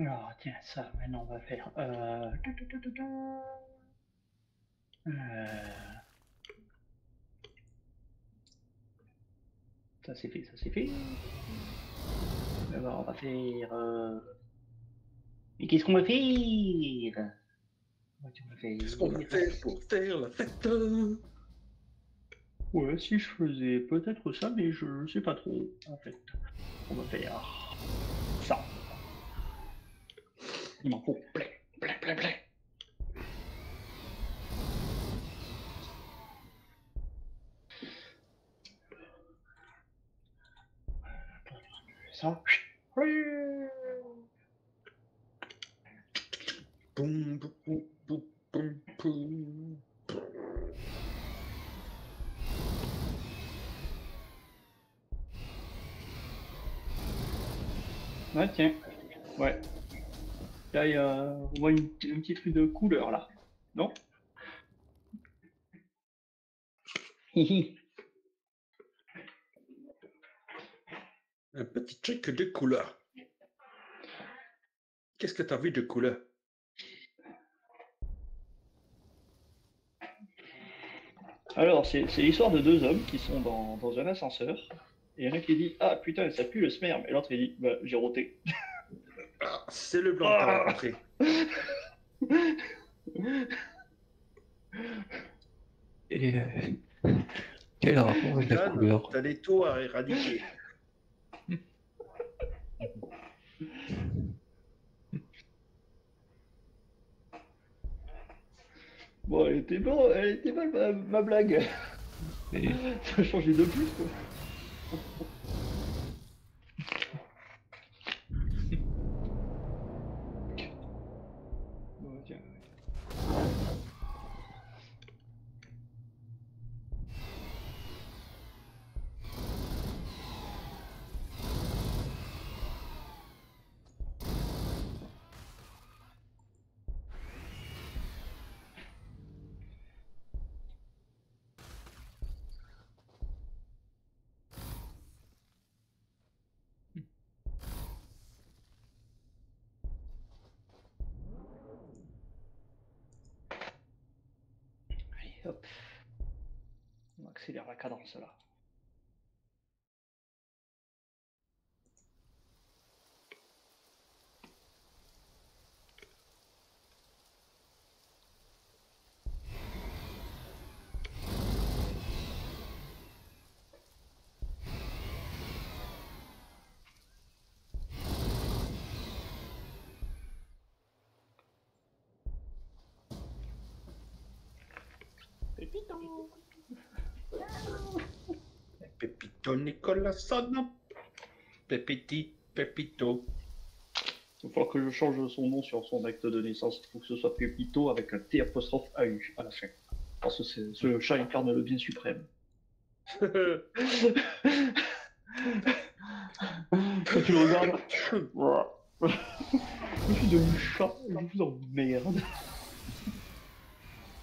Alors, tiens, ça, maintenant, on va faire... Euh... Euh... Ça, c'est fait, ça, c'est fait. Alors, on va faire... Euh... Mais qu'est-ce qu'on va faire? Qu'est-ce qu'on va faire pour faire la fête? Ouais, si je faisais peut-être ça, mais je sais pas trop, en fait. On va faire... ça. Il m'en faut plein, plein, plein, plein. Ça. Boum, boum, boum, boum, boum. Ah tiens, ouais. Là, il y a... on voit une, une petite rue de couleur, là. Non? Hihi. Un petit check de couleur. Qu'est-ce que tu as vu de couleur? Alors, c'est l'histoire de deux hommes qui sont dans, dans un ascenseur. Et un qui dit « Ah putain, ça pue le sperme !» Et l'autre il dit « Bah, j'ai roté. » Ah, c'est le blanc ah rencontré. Et... Euh... Quel rapport avec la couleur? T'as des tours à éradiquer. Bon, elle était bonne, elle était bonne ma, ma blague. Et... Ça a changé de plus, quoi. Bon, tiens. Hop. On accélère la cadence là. Pépito. Pépito Nicolas Son. Pépiti, Pépito. Il va falloir que je change son nom sur son acte de naissance. Il faut que ce soit Pépito avec un T apostrophe A U à la fin. Parce que ce chat incarne le bien suprême. Quand tu le regardes, je suis devenu chat, je vous emmerde.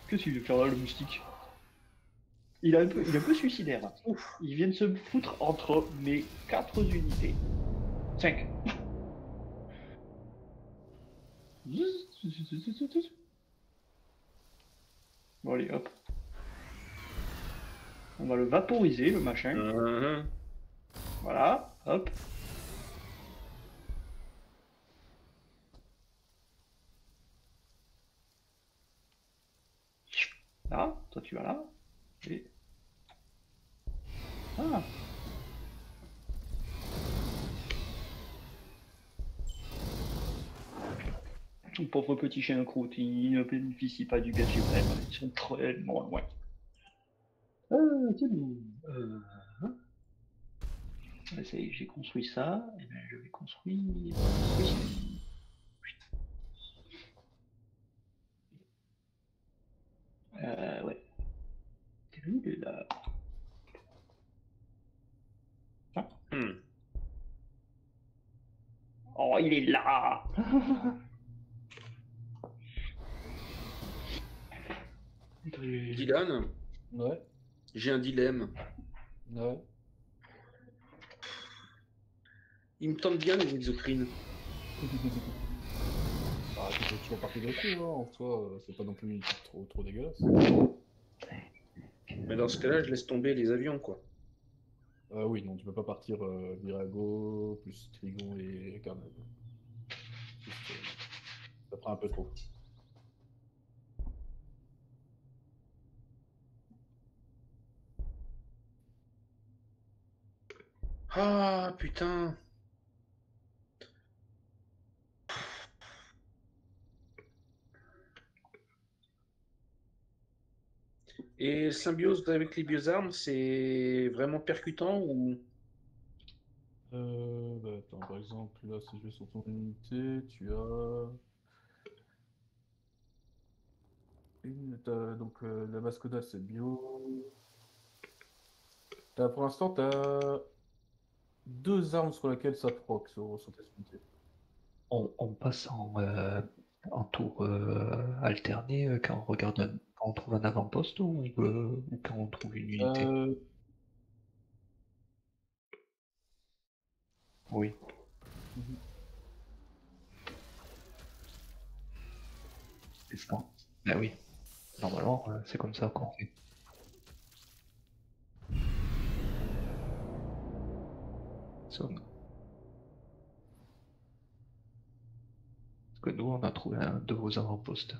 Qu'est-ce qu'il veut faire là, le moustique? Il est un peu, il est un peu suicidaire. Ouf. Ils viennent se foutre entre mes quatre unités. cinq. Bon, allez, hop. On va le vaporiser, le machin. Uh-huh. Voilà, hop. Là, toi tu vas là, et... Ah. Ton pauvre petit chien croûte, il ne bénéficie pas du bien suprême, ils sont très loin. Ouais. Ah, c'est bon. Euh... Ouais, ça y est, j'ai construit ça, et bien je vais construire... Oui. Euh, ouais. Il est là. Ah. Hmm. Oh, il est là. Dylan? Ouais. J'ai un dilemme. Ouais. Il me tente bien les exocrines. Ah, c'est toujours parti d'un coup, hein. En soi, c'est pas non plus trop, trop dégueulasse. Mais dans ce cas-là, je laisse tomber les avions, quoi. Ah euh, oui, non, tu peux pas partir euh, Virago, plus Trigon et Carnage. Euh, ça prend un peu trop. Ah, putain! Et symbiose avec les biosarmes, c'est vraiment percutant ou... Euh, bah attends, par exemple, là, si je vais sur ton unité, tu as... Une, t'as, donc euh, la Mascoda, c'est bio. T'as, pour l'instant, t'as deux armes sur lesquelles ça proc sur, sur tes unités. on, on passe en, euh, en tour euh, alterné euh, quand on regarde un, quand on trouve un avant-poste ou, euh, ou quand on trouve une unité. Euh... Oui. Mm-hmm. C'est ça. Ben oui. Normalement, euh, c'est comme ça qu'on fait. Somme. Que nous on a trouvé un de vos avant-postes.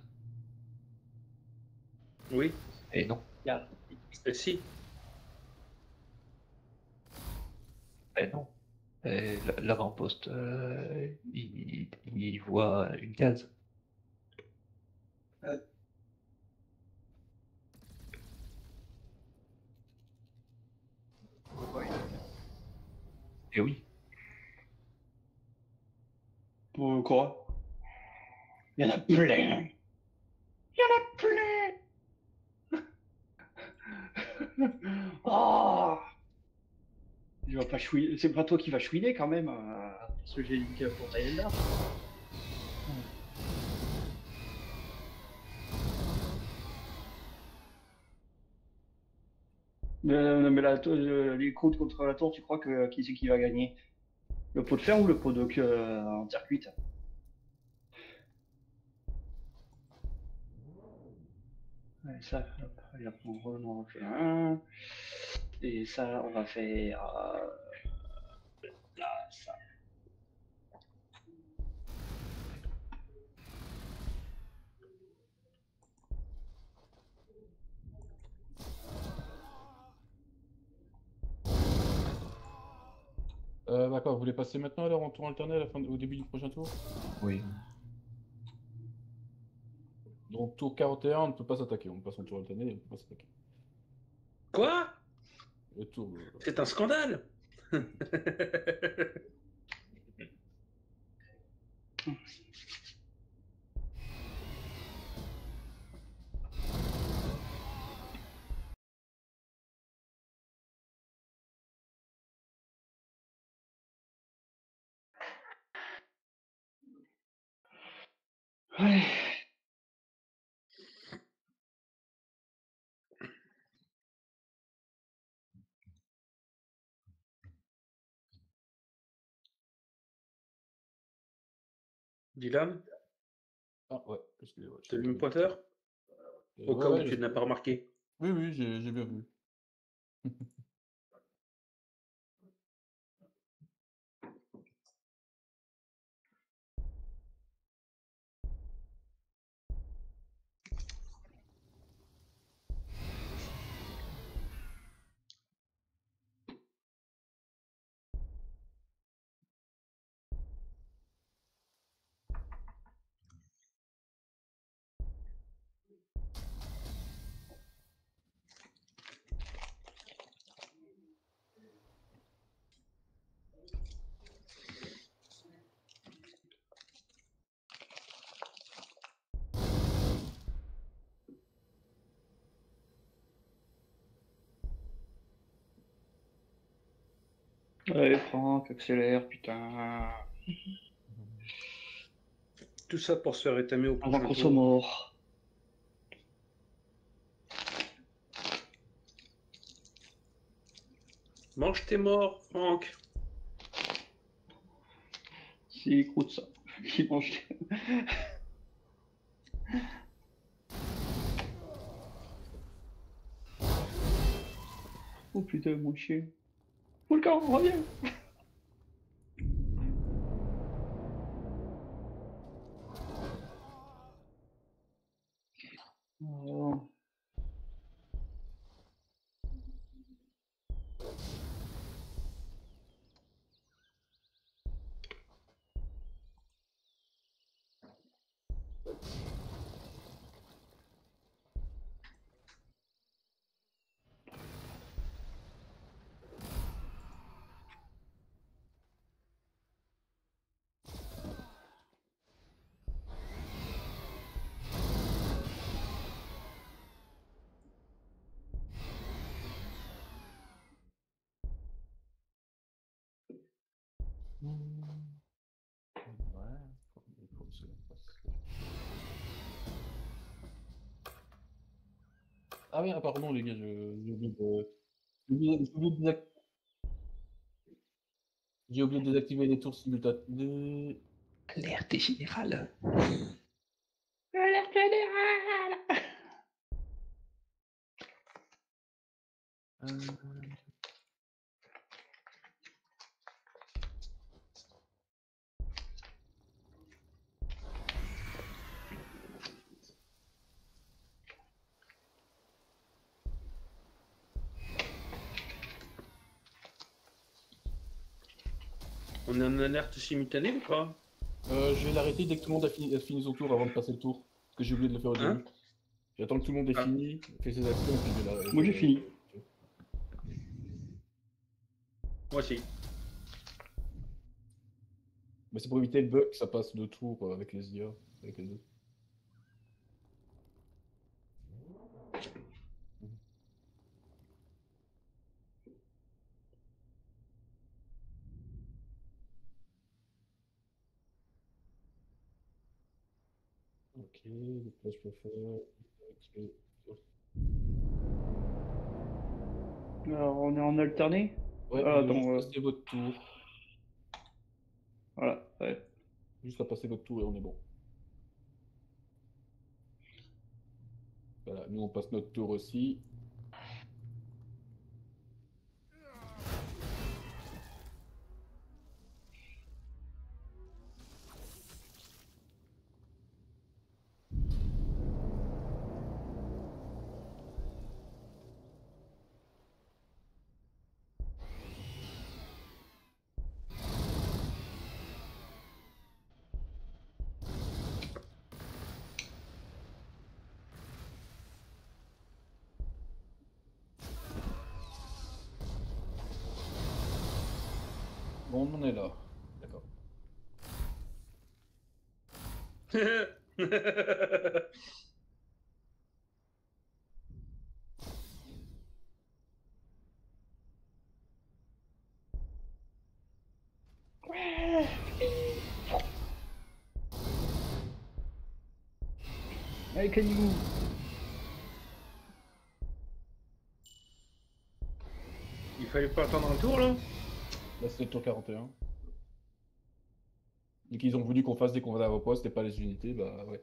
Oui. Et non. Yeah. Si. Et non. L'avant-poste, euh, il, il, il voit une case. Euh. Ouais. Et oui. Pour quoi? Il y en a plein. Il y en a plein. Oh, je vais pas chouiner. C'est pas toi qui vas chouiner quand même. Euh, parce que j'ai une cave pour tailler là. Non, mais la, euh, les croûtes contre la tour, tu crois que qui c'est qui va gagner? Le pot de fer ou le pot de euh, en terre cuite? Et ça, là, pour eux, on en fait un. Et ça, on va faire. Euh, là, ça. Euh, D'accord, vous voulez passer maintenant alors en tour alterné à la fin, au début du prochain tour? Oui. Donc tour quarante et un, on ne peut pas s'attaquer, on passe en tour alterné et on ne peut pas s'attaquer. Quoi? Le tour... C'est un scandale. Ouais. Dylan? Ah ouais, excusez-moi. T'as vu mon pointeur? Au ouais, cas où ouais, tu ne l'as pas remarqué. Oui, oui, j'ai bien vu. Allez Franck, accélère, putain. Tout ça pour se faire étamer au prochain tour. Mort. Mange tes morts, Franck. S'il écoute ça, il mange. Oh putain, mon chien. Pour le camp, on revient. Oh. Ouais. Ah oui, pardon les gars, je... j'ai oublié de... J'ai oublié de désactiver... J'ai oublié de désactiver les tours simultanées. Alerte générale. Alerte générale. euh... On a une alerte simultanée ou pas? euh, Je vais l'arrêter dès que tout le monde a fini, a fini son tour avant de passer le tour. Parce que j'ai oublié de le faire au début. Hein? J'attends que tout le monde ait ah. fini, fait ses actions et puis je vais l'arrêter. Moi j'ai fini. Moi aussi. Mais c'est pour éviter le bug, ça passe de tour avec les I A. Avec les deux. Ok, donc là je peux faire... Alors on est en alterné? Ouais, ah, donc... passez votre tour. Voilà, ouais. Juste à passer votre tour et on est bon. Voilà, nous on passe notre tour aussi. Bon, on est là. D'accord. Allez, calmez-vous. Il fallait pas attendre un tour, là? Là c'est le tour quarante et un. Et qu'ils ont voulu qu'on fasse des combats à vos postes et pas les unités, bah ouais.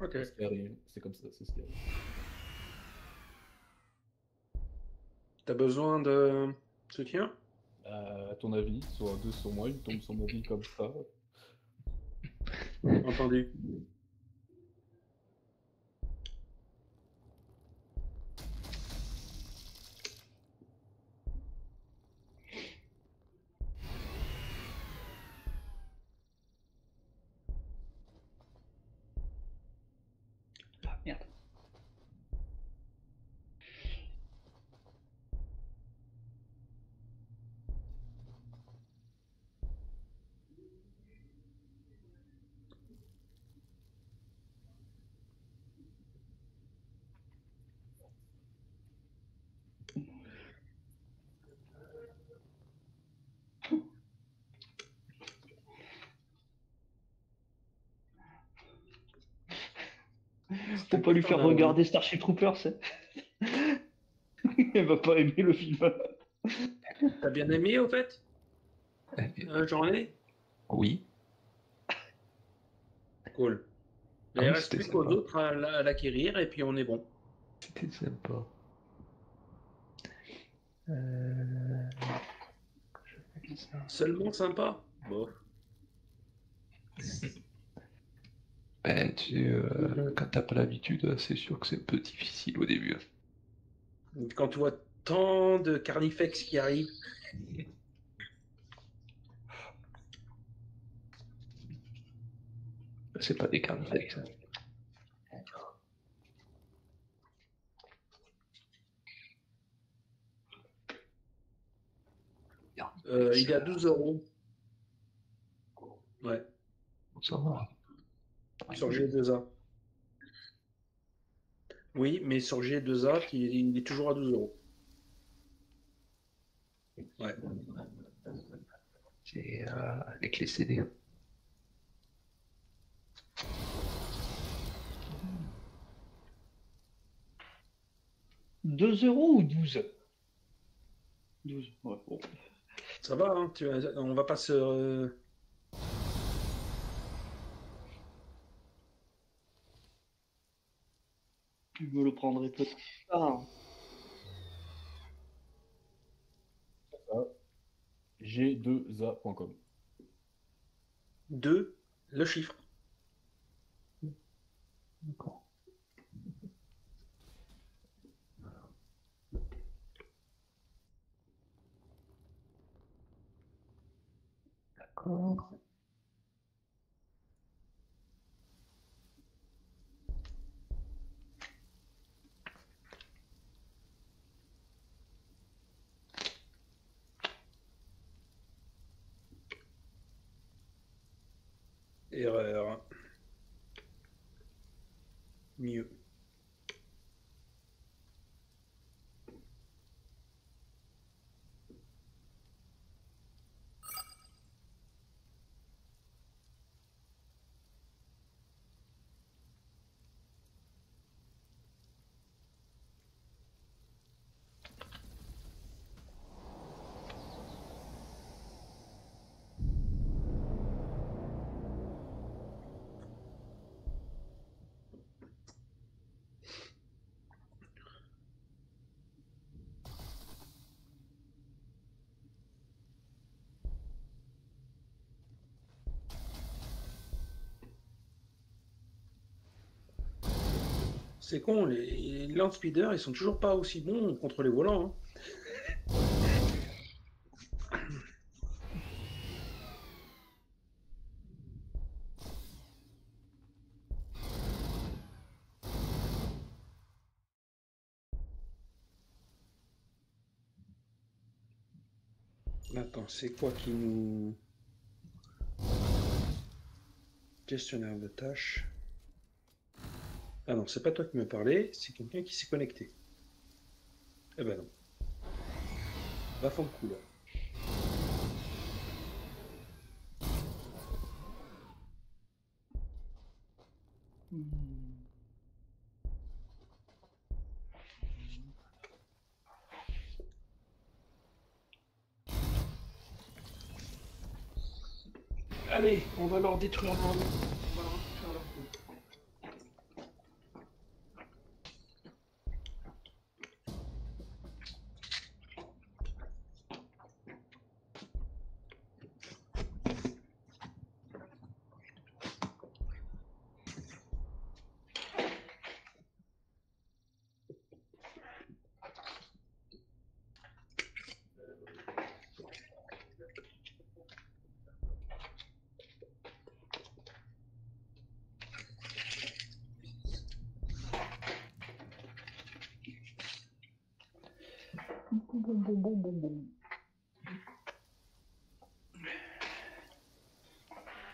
Ok. C'est ce qui arrive, c'est comme ça, c'est ce qui arrive. T'as besoin de soutien? euh, À ton avis, soit deux sur moi, une tombe sur mon vie comme ça. Entendu. Pour pas lui faire regarder Starship Troopers, c'est... Elle va pas aimer le film. T'as bien aimé, au fait? Euh, J'en ai. Oui. Cool. Il ah, reste plus qu'aux autres à l'acquérir et puis on est bon. C'était sympa. Euh... Je vais ça. Seulement sympa. Bon. Ben, tu, euh, quand t'as pas l'habitude, c'est sûr que c'est un peu difficile au début. Quand tu vois tant de carnifex qui arrivent... C'est pas des carnifex. Hein. Euh, il est à douze euros. Ouais. Ça va. Sur G deux A. Oui, mais sur G deux A, il est toujours à douze euros. Ouais. C'est euh, avec les C D. deux euros ou douze, douze, ouais, bon. Ça va, hein, tu... on va pas se... Je me le prendrai peut-être pas. G deux A point com. deux, le chiffre. D'accord. D'accord. Erreur. Mieux. C'est con, les land speeders, ils sont toujours pas aussi bons contre les volants. Hein. Attends, c'est quoi qui nous... Questionnaire de tâches. Ah non, c'est pas toi qui me parlais, c'est quelqu'un qui s'est connecté. Eh ben non. Va faire le coup là. Allez, on va leur détruire leur...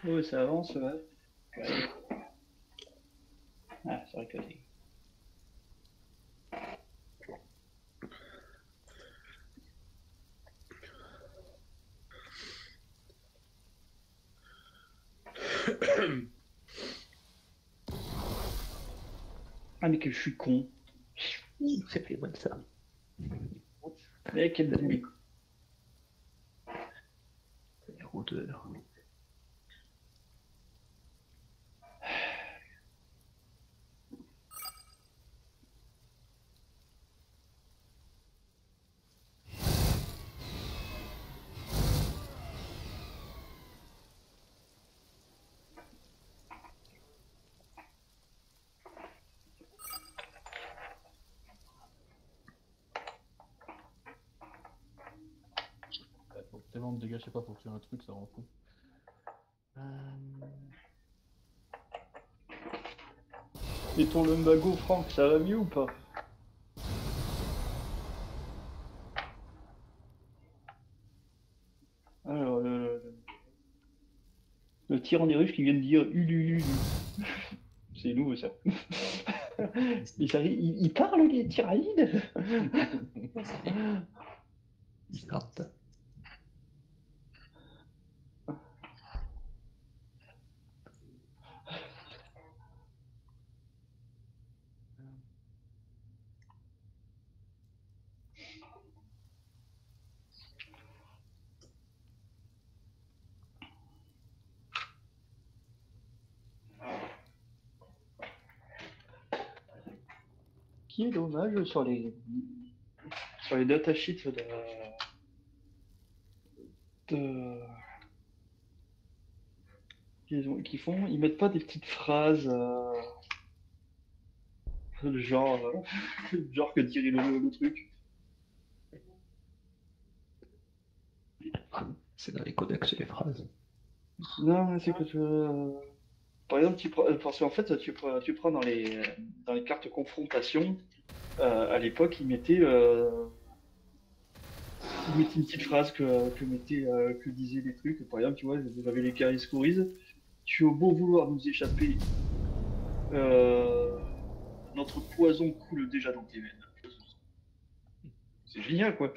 Oui, ça avance, ouais. Ah, c'est vrai que c'est... Ah, mais que je suis con. C'est plus bon ça. Mais quel dynamique. Les rôdeurs. Tellement de dégâts, je sais pas, pour tuer un truc, ça rend fou. Euh... Et ton lumbago, Franck, ça va mieux ou pas? Alors, le, le tyran des ruches qui vient de dire ululu. C'est nouveau ça. il, il, il parle les Tyranides. Il parle. qui est dommage sur les sur les datasheets de de qu'ils ont qu'ils font, ils mettent pas des petites phrases euh... genre euh... genre que dirait le, le truc. C'est dans les codecs les phrases. Non, mais c'est que tu... Par exemple, tu prends... parce qu'en fait, tu prends, tu prends dans, les... dans les cartes confrontation, euh, à l'époque, ils mettaient, euh... ils mettaient une petite phrase que, que, mettaient, euh, que disaient les trucs. Par exemple, tu vois, vous avez les Cariscoris, tu as beau vouloir nous échapper, euh... notre poison coule déjà dans tes veines. C'est génial, quoi.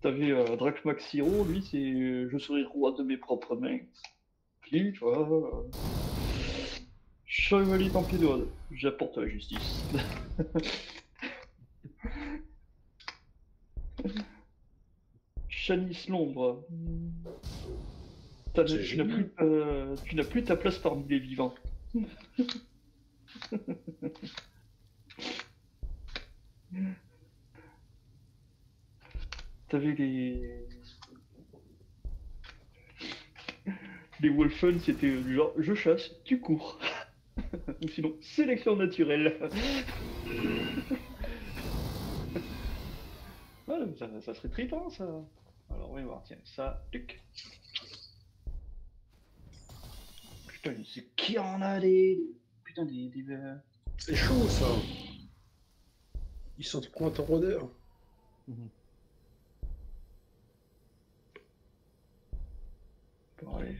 T'avais euh, Drachmaxiro, lui, c'est euh, je serai roi de mes propres mains. Lui, tu vois. Euh... Chevalier Templier, j'apporte la justice. Chanis l'ombre. Tu n'as plus, euh, plus ta place parmi les vivants. T'avais les... les Wolfen, c'était du genre, je chasse, tu cours. Ou sinon, sélection naturelle. Voilà, ça, ça serait trippant, ça. Alors, on va voir, tiens, ça, tuc. Putain, c'est qui en a des... Putain, des... des... C'est chaud, ça. Ils sont coin en rôdeur. Mmh. Ouais.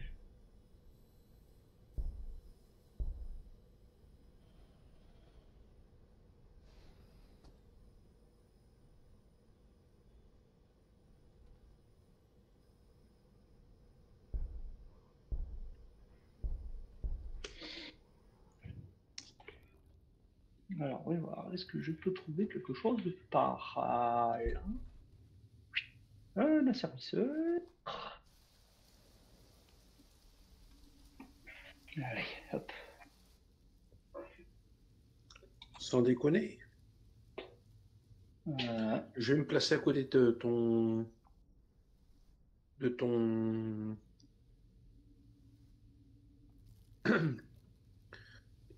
Alors, on va voir, est-ce que je peux trouver quelque chose de par là? Ah, la serviceuse. Allez, hop. Sans déconner. Euh... Je vais me placer à côté de ton... de ton...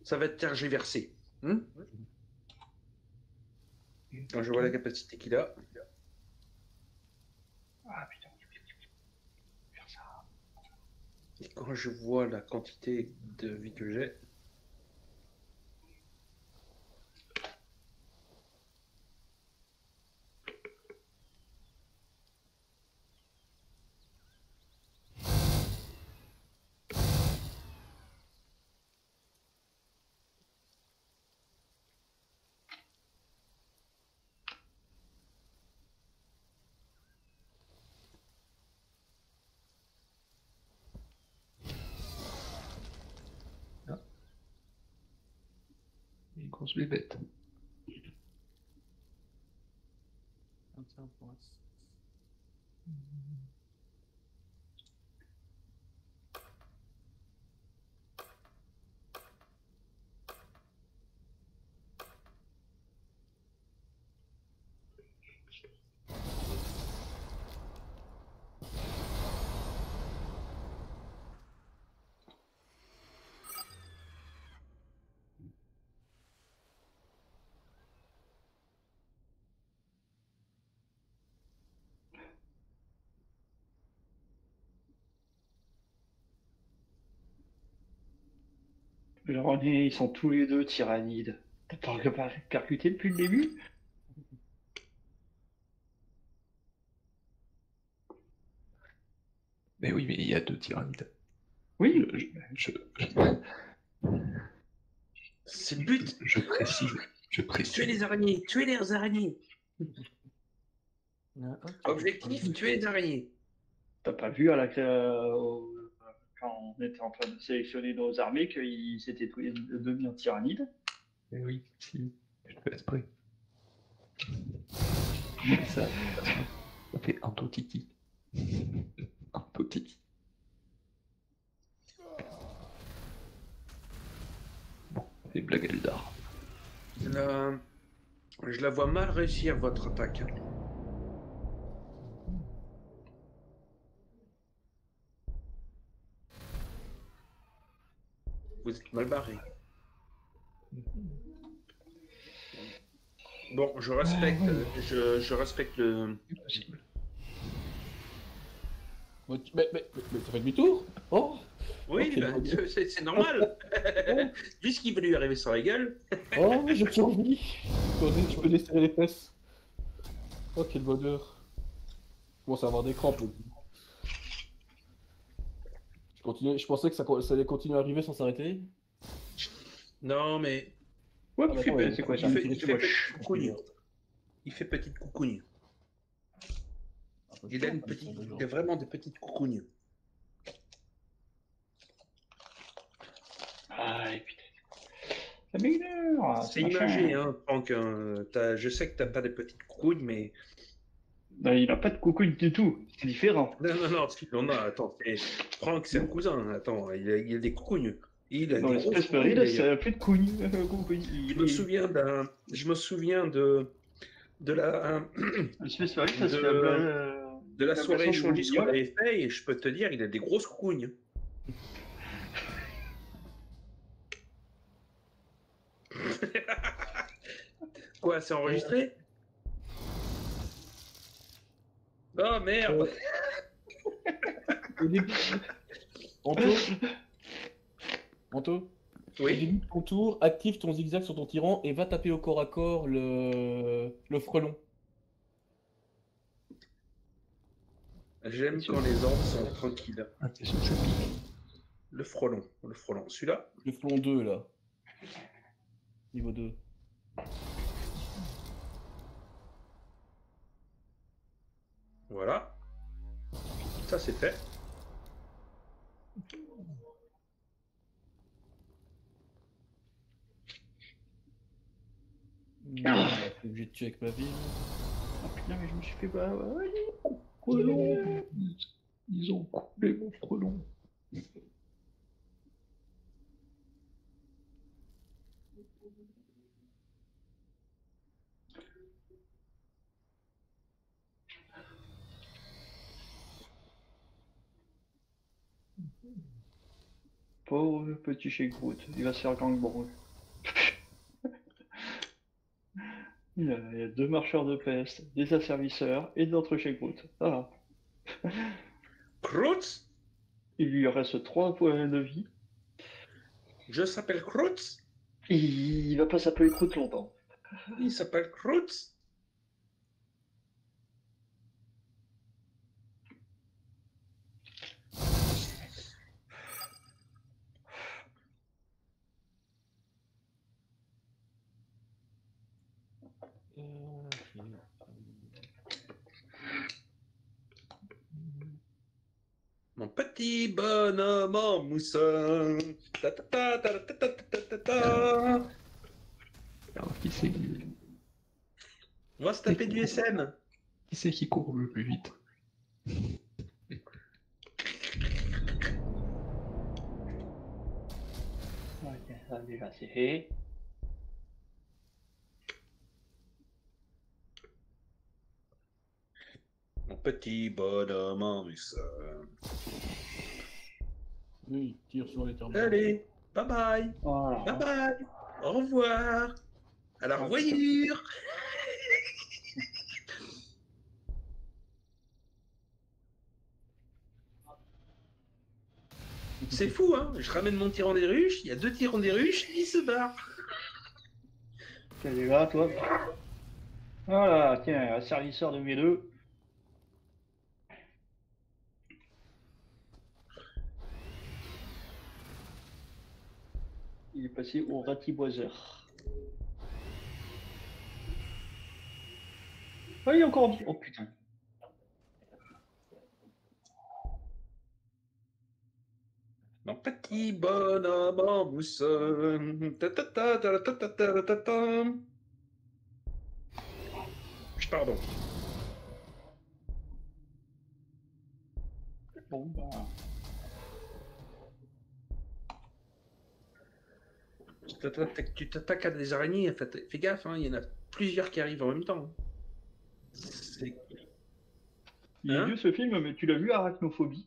Ça va être tergiversé. Hmm Quand je vois la capacité qu'il a. Ah putain. Et quand je vois la quantité de vie que j'ai... Les bêtes. Leur année, ils sont tous les deux tyrannides. T'as pas percuté depuis le début? Mais oui, mais il y a deux tyrannides. Oui, je. je, je... C'est le but. Je précise. Je précise. Tuer les araignées. Tuer les araignées. Objectif, tuer les araignées. T'as pas vu à la création. Quand on était en train de sélectionner nos armées, qu'ils s'étaient tous les deux devenus en tyrannides. Et oui, si, je fais l'esprit. Ça, ça fait un Antho Titi. Un Antho Titi. Bon, c'est blague Eldar. La... Je la vois mal réussir, votre attaque. Vous êtes mal barré. Bon, je respecte, je, je respecte le... Mais, mais, mais, mais ça fait demi-tour. Oh. Oui, okay, bah, okay. C'est normal. Vu ce qui va lui arriver sur la gueule. Oh, j'ai plus envie. Je peux desserrer les fesses. Oh, quel bonheur. Bon, ça va avoir des crampes. Je, continue... je pensais que ça, ça allait continuer à arriver sans s'arrêter. Non, mais... Ouais, ah, il, fait... quoi, il, fait... il fait petite coucouille. Il fait petite coucouille. Il a une petite, il a vraiment des petites coucougnes. Ah, et putain. Ça m'énerve. C'est imagé, hein, Franck. Hein, je sais que t'as pas des petites coucougnes, mais... Non, il a pas de coucougnes du tout. C'est différent. Non, non, non. Ce qu'on a, attends. Franck, c'est un cousin. Attends, il a, il a des coucougnes. Il a non, des grosses coucougnes. Il a plus de coucougnes. Je me souviens d'un... Je me souviens de... De la... de... de la soirée échangiste qu'on avait fait, et je peux te dire, il a des grosses coucougnes. Quoi, c'est enregistré? Oh merde! Anto? Anto? Oui. Débute ton tour, active ton zigzag sur ton tyran et va taper au corps à corps le, le frelon. J'aime quand les ordres sont tranquilles. Le frelon, le frelon, celui-là. Le frelon deux, là. Niveau deux. Voilà. Ça, c'est fait. Ah, je suis obligé de tuer avec ma vie. Ah putain, mais je me suis fait pas... Bah... Frelon. Ils ont coupé mon frelon. Pauvre petit Chegroot, il va se faire gangbang. Il y a deux marcheurs de peste, des asservisseurs et d'autres chez Groot. Voilà. Groot. Il lui reste trois points de vie. Je s'appelle Groot. Il va pas s'appeler Groot longtemps. Il s'appelle Groot. Mon petit bonhomme en moussin. Ta ta ta ta ta ta ta ta ta. Alors qui c'est qui... On va se taper du S M. Qui c'est qui court le plus vite? Ok, ça déjà c'est fait. Mon petit bonhomme en russe. Oui, tire sur les termes. Allez, bye bye. Voilà. Bye bye. Au revoir. À la revoyure. C'est fou, hein. Je ramène mon tyran des ruches. Il y a deux tyrans des ruches. Ils se barrent. Tiens, les gars, toi. Voilà, tiens, un servisseur de mes deux. Il est passé au ratiboiseur. Ah, il est encore... Oh putain. Mon petit bonhomme en mousson. Ta ta ta ta ta ta ta ta ta. Pardon. Bon bah... Tu t'attaques à des araignées, en fait. Fais gaffe, hein, il y en a plusieurs qui arrivent en même temps. C'est... Il est vieux ce film, mais tu l'as vu, Arachnophobie?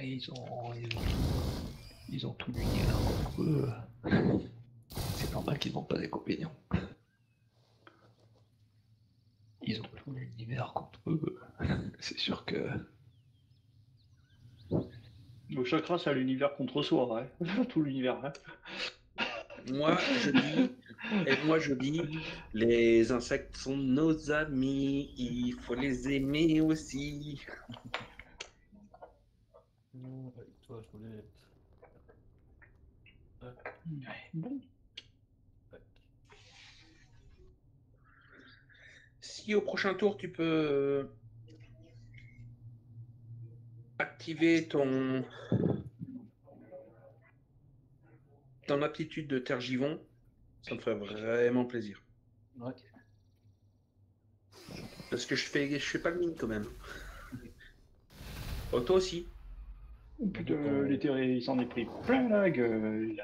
Ils ont, ils ont, ils ont tout l'univers contre eux. C'est normal qu'ils n'ont pas d'inconvénients. Ils ont tout l'univers contre eux. C'est sûr que... Le chakra, c'est l'univers contre soi, ouais. Tout l'univers. Ouais. Moi, je dis, et moi, je dis, les insectes sont nos amis. Il faut les aimer aussi. Avec toi, je voulais être. Ouais. Bon. Ouais. Si au prochain tour tu peux activer ton ton aptitude de tergivon, ça me ferait vraiment plaisir. Ouais. Parce que je fais je fais pas le mine quand même. Oh, toi aussi. Oh putain, euh, l'éthéré, il s'en est pris plein la gueule.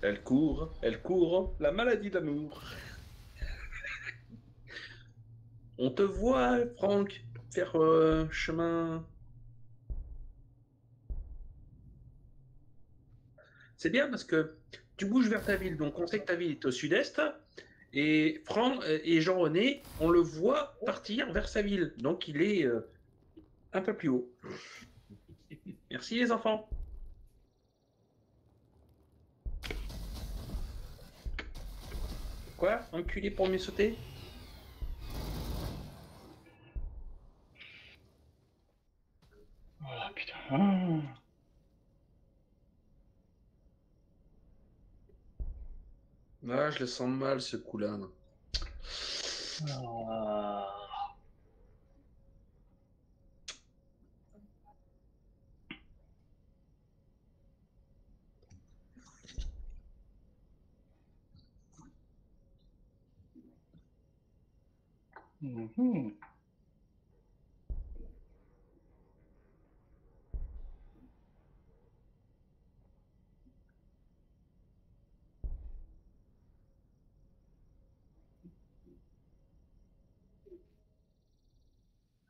Elle court, elle court, la maladie de l'amour. On te voit, Franck, faire euh, chemin. C'est bien parce que tu bouges vers ta ville, donc on sait que ta ville est au sud-est. Et Franck et Jean-René, on le voit partir vers sa ville. Donc il est euh, un peu plus haut. Merci les enfants. Quoi? Enculé pour mieux sauter? Oh putain. Ah, je le sens mal ce coup-là. Ah. Mmh.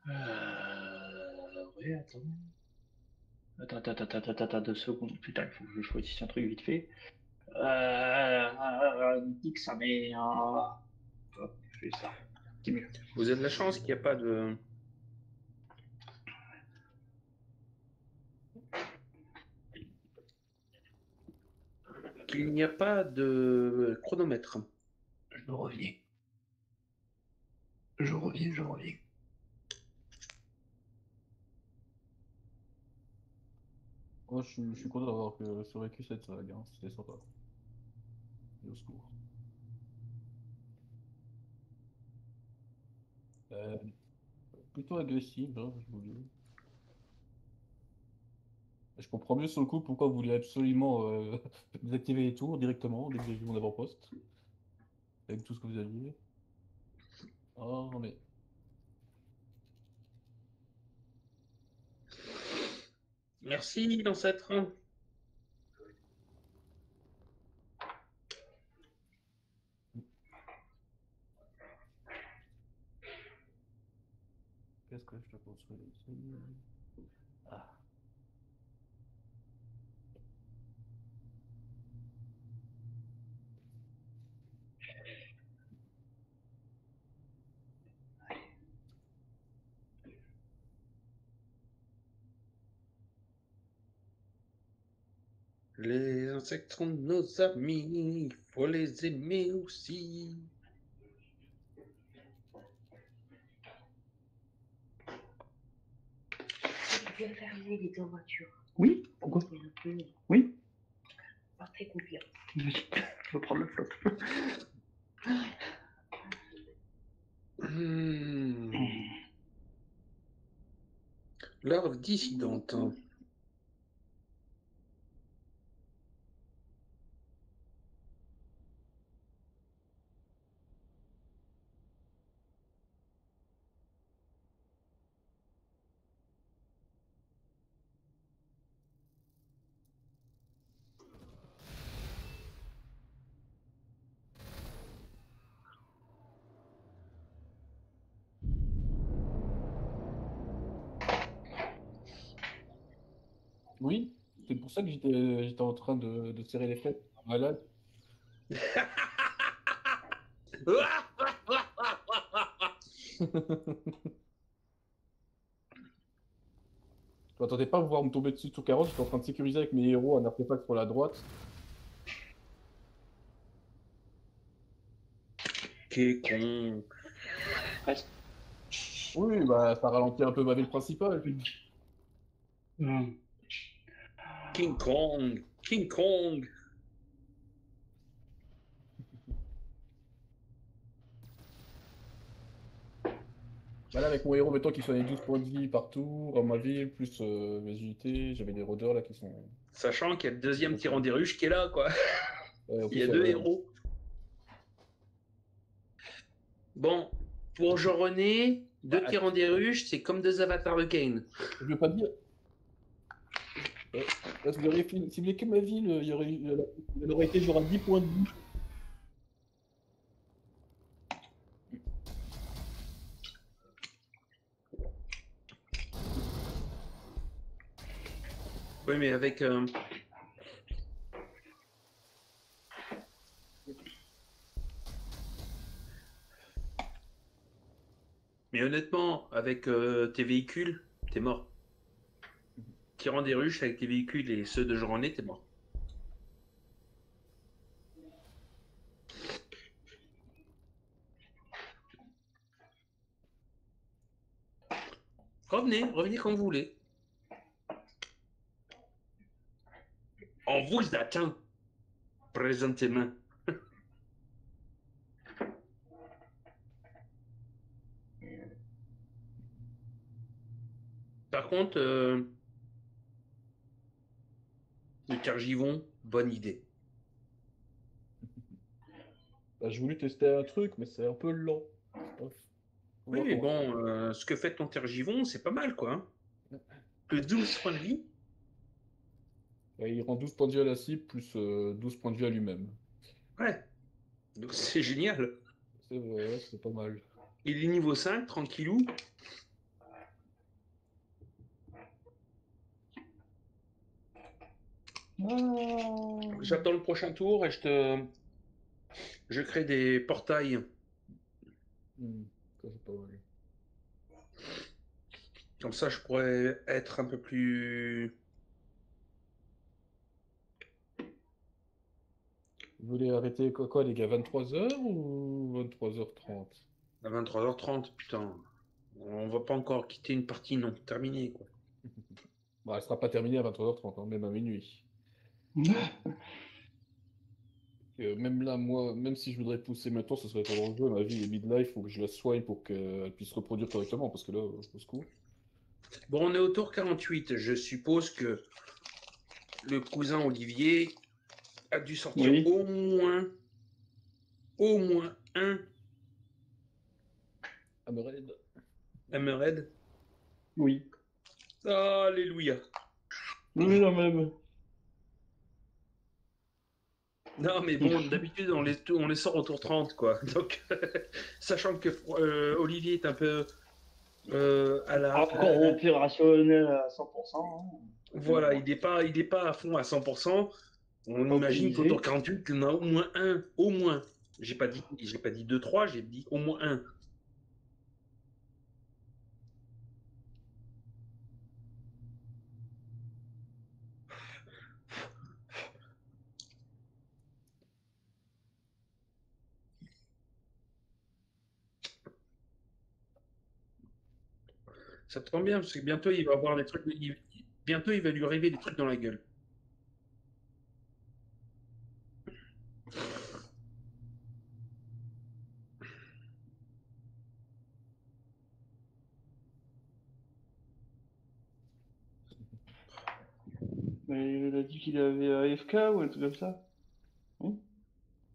Euh... Ouais, attends. Attends, attends, attends, attends, attends, deux secondes. Putain, il faut que je choisisse un truc vite fait. Euh... Nique ça, mais... Hop, je fais ça. C'est mieux. Vous avez de la chance qu'il n'y a pas de... qu'il n'y a pas de chronomètre. Je reviens. Je reviens, je reviens. Moi, je, je suis content d'avoir que sur les Q sept ça gagne, c'était sympa. Et au secours. Euh, plutôt agressive, hein, je vous le dis. Je comprends mieux sur le coup pourquoi vous voulez absolument euh, désactiver les tours directement dès que vous avez vu mon avant-poste. Avec tout ce que vous aviez. Oh, mais. Merci, l'ancêtre. Ah. Les insectes sont nos amis, il faut les aimer aussi. Je vais fermer les deux voitures. Oui, pourquoi? Oui. Pas très compliqué. Je vais prendre le flop. Mmh. Larve dissidente. Oui, c'est pour ça que j'étais j'étais en train de, de serrer les fesses, malade. Je m'attendais pas à pouvoir me tomber dessus tout carrosse, j'étais en train de sécuriser avec mes héros un artefact sur la droite. Qu'est con. Oui, bah ça ralentit un peu ma ville principale. Mm. King Kong, King Kong. Voilà, avec mon héros, mettons qu'il soignait douze points de vie par tour, à ma ville, plus euh, mes unités, j'avais des rôdeurs là qui sont... Sachant qu'il y a le deuxième tyran des ruches qui est là, quoi. Ouais, en plus, il y a deux euh... héros. Bon, pour Jean-René, deux ah, tyrans des ruches, c'est comme deux avatars de Kane. Je veux pas dire... Là, si j'aurais ciblé que ma ville, il y aurait, il y aurait été genre à dix points de vie. Oui, mais avec... Euh... Mais honnêtement, avec euh, tes véhicules, t'es mort. Tirant des ruches avec tes véhicules et ceux de Jean-René, t'es mort. Revenez, revenez quand vous voulez. On vous attend, présentement. Par contre... Euh... Le Cargivon, bonne idée. Bah, j'ai voulu tester un truc, mais c'est un peu lent. Oui, mais bon, euh, ce que fait ton Cargivon, c'est pas mal, quoi. Que douze points de vie. Ouais, il rend douze points de vie à la cible, plus euh, douze points de vie à lui-même. Ouais. Donc c'est génial. C'est vrai, c'est pas mal. Il est niveau cinq, tranquillou. Oh. J'attends le prochain tour et je te... Je crée des portails. Mmh, ça, c'est pas mal. Comme ça, je pourrais être un peu plus... Vous voulez arrêter quoi, quoi les gars, vingt-trois heures ou vingt-trois heures trente? À vingt-trois heures trente, putain. On va pas encore quitter une partie non terminée, quoi. Bon, elle sera pas terminée à vingt-trois heures trente, hein, même à minuit. Euh, même là, moi, même si je voudrais pousser maintenant, ce serait pas dangereux. Ma vie est midlife, faut que je la soigne pour qu'elle puisse reproduire correctement, parce que là, au secours. Bon, on est au tour quarante-huit. Je suppose que le cousin Ollivier a dû sortir oui. au moins, au moins un. Hammerhead. Hammerhead. Oui. Alléluia. Oui, la même. Non, mais bon, d'habitude, on les, on les sort au tour trente, quoi. Donc, sachant que euh, Ollivier est un peu... Euh, à la, Encore à, opérationnel à cent pour cent. Hein. Voilà, il n'est pas, il n'est pas à fond à cent pour cent. On imagine qu'autour quarante-huit, il y en a au moins un, au moins. J'ai pas dit, j'ai pas dit deux, trois, j'ai dit au moins un. Ça tombe bien, parce que bientôt il va avoir des trucs. Il, bientôt il va lui rêver des trucs dans la gueule. Mais il a dit qu'il avait A F K ou un truc comme ça. Hein,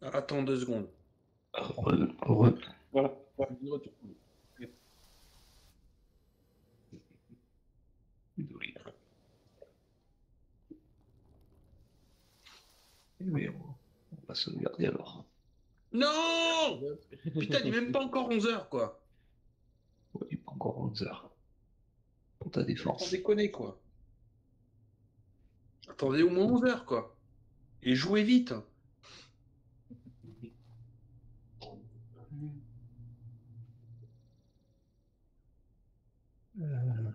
attends deux secondes. Re, re. Voilà. Oui, on va sauvegarder alors. Non! Putain, il n'est même pas encore onze heures, quoi. Ouais, il n'est pas encore onze heures. Pour ta défense. On déconne, quoi. Attendez au moins onze heures, quoi. Et jouez vite. Euh...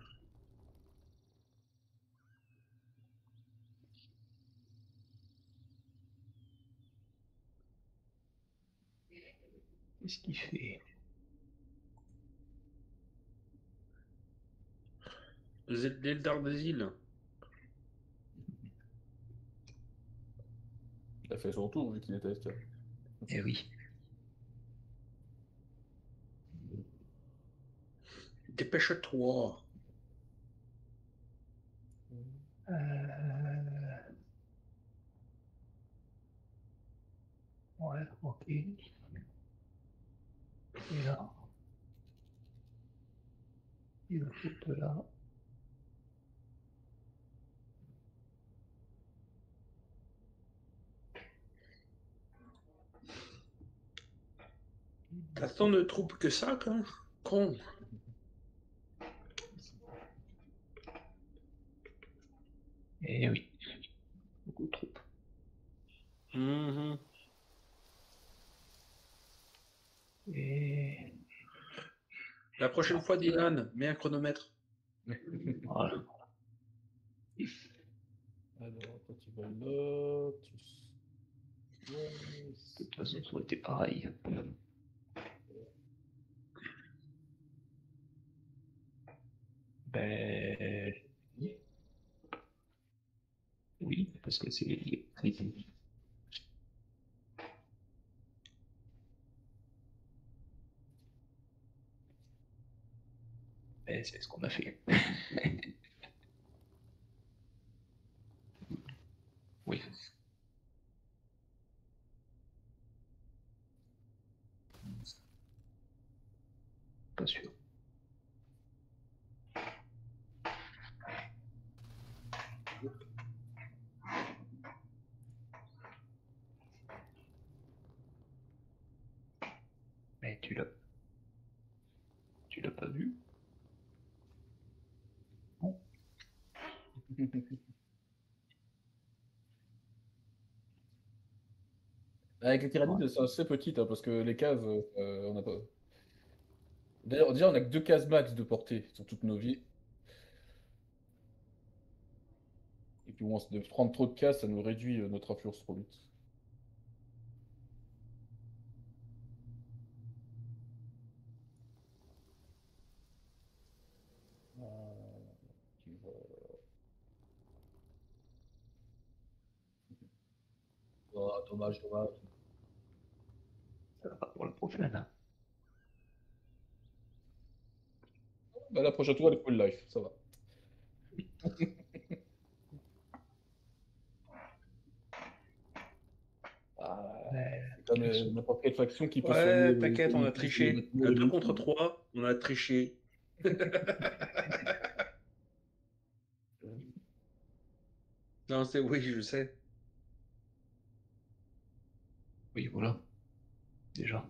Qu'est-ce qu'il fait? Vous êtes l'Eldar des îles. Il a fait son tour vu qu'il était F K. Eh oui. Dépêche-toi. Euh... Ouais, ok. Et là, il va foutre là. T'as tant de troupes que ça, quoi. Con. Eh oui. Beaucoup de troupes. Mmh. Et... La prochaine fois, Dylan, mets un chronomètre. Voilà. Alors, quand tu vas là, tu... De toute façon, ça aurait été pareil. Ben... Oui, parce que c'est lié. C'est ce qu'on a fait. Oui. Pas sûr. Mais tu l'as... Tu l'as pas vu? Avec les Tyranides, ouais. C'est assez petit hein, parce que les cases, euh, on n'a pas. D'ailleurs, déjà, on a que deux cases max de portée sur toutes nos vies. Et puis, on se prendre trop de cases, ça nous réduit notre influence trop vite. Oh, dommage, dommage. Ça va pas pour la prochaine. Hein. Bah, la prochaine tour, elle est full life, ça va. Ah, c'est comme euh, n'importe quelle faction qui peut se. Ouais, t'inquiète, on a triché. À deux contre trois, on a triché. Non, c'est oui, je sais. Oui, voilà, déjà.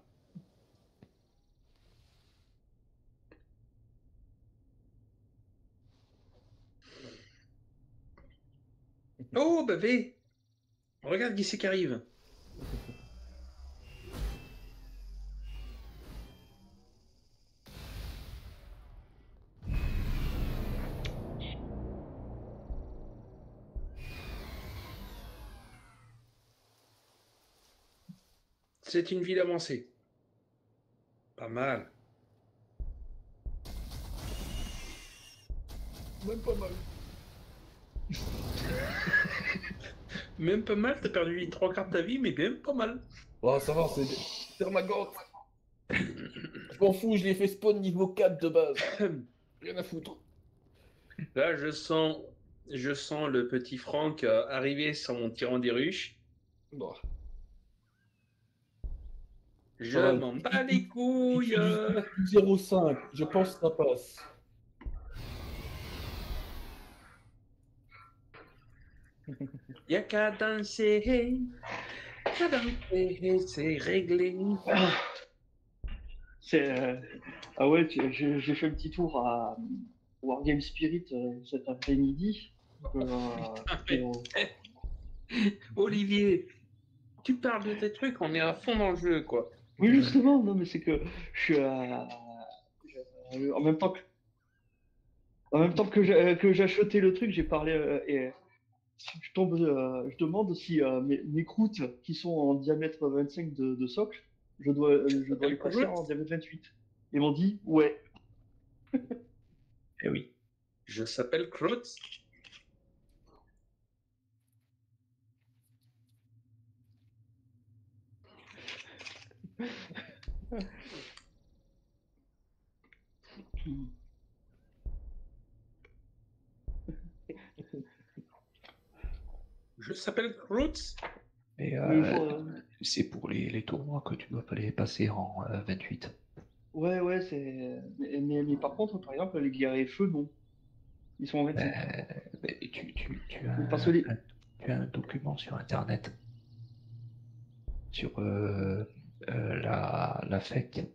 Oh, bébé! Regarde qui c'est qui arrive. C'est une ville avancée. Pas mal. Même pas mal. Même pas mal, t'as perdu les trois quarts de ta vie, mais même pas mal. Oh, ça va, c'est Thermagante. Je m'en fous, je l'ai fait spawn niveau quatre de base. Rien à foutre. Là, je sens, je sens le petit Franck euh, arriver sur mon tyran des ruches. Bon. Je ah, m'en bats les couilles. zéro virgule cinq, je pense que ça passe. Y'a qu'à danser, qu'à danser, c'est réglé. Ah, euh... ah ouais, j'ai fait un petit tour à Wargame Spirit euh, cet après-midi. Euh, euh... Ollivier, tu parles de tes trucs, on est à fond dans le jeu, quoi. Oui, justement, non, mais c'est que je suis à... En même temps que... En même temps que j'achetais le truc, j'ai parlé... Euh, et... Je, tombe, euh, je demande si euh, mes, mes croûtes qui sont en diamètre vingt-cinq de, de socle, je dois, euh, je dois les passer en diamètre vingt-huit. Ils m'ont dit ouais. Eh oui. Je s'appelle Klotz. Je s'appelle Roots. Et euh, c'est pour les, les tournois que tu dois pas les passer en euh, vingt-huit. Ouais, ouais, c'est. Mais, mais, mais par contre, par exemple, les guerriers feu, bon. Ils sont en vingt-huit. Euh, mais tu, tu, tu, as un, les... un, tu as un document sur Internet. Sur euh, euh, la, la F E C.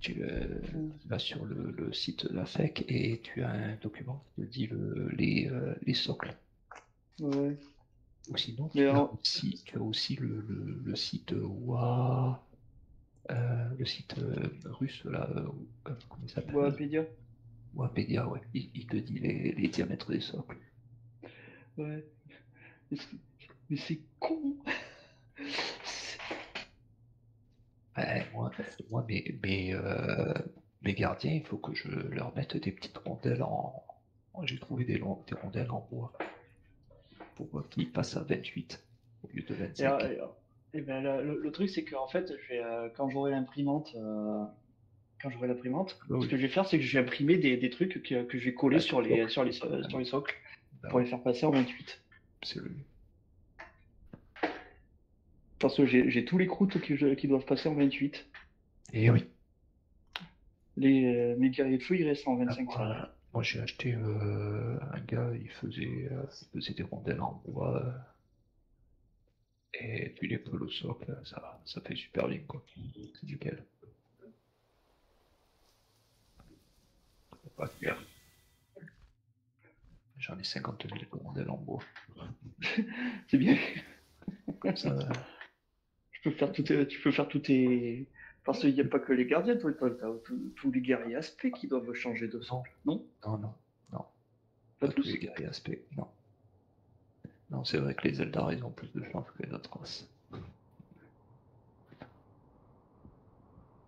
Tu euh, vas sur le, le site de la F E C et tu as un document qui te dit le, les, euh, les socles. Ouais. Ou sinon, tu, as alors... aussi, tu as aussi le, le, le site Wa, euh, le site euh, russe là, euh, comment il s'appelle? Wapédia. Wapédia, ouais. Il, il te dit les, les diamètres des socles. Ouais. Mais c'est con. Ouais, moi, moi, mes, mes, euh, mes gardiens, il faut que je leur mette des petites rondelles en. J'ai trouvé des, longues, des rondelles en bois. Pour qu'il passe à vingt-huit au lieu de vingt-cinq. Et, alors, et, alors, et ben le, le, le truc c'est que en fait je vais, euh, quand j'aurai l'imprimante euh, quand j'aurai l'imprimante oh oui. Ce que je vais faire c'est que je vais imprimer des, des trucs que, que je vais coller ah, sur, les, sur, les, sur, les, sur les socles ben pour ouais. Les faire passer en vingt-huit. C'est le... Parce que j'ai tous les croûtes qui, qui doivent passer en vingt-huit. Et oui. Les, mes guerriers de feu ils restent en vingt-cinq. Ah, voilà. Moi j'ai acheté euh, un gars, il faisait, euh, il faisait des rondelles en bois euh, et puis les pelots au socle, ça, ça fait super bien quoi, c'est nickel. Pas clair. J'en ai cinquante mille de rondelles en bois. C'est bien. Comme ça. Je peux faire tout tes, tu peux faire tous tes... Parce qu'il n'y a pas que les gardiens, toi, tu as tous les guerriers aspects qui doivent changer de sang, non? Non, non, non. Pas, pas tous les guerriers aspects, non. Non, c'est vrai que les Eldar, ils ont plus de chance que les autres races.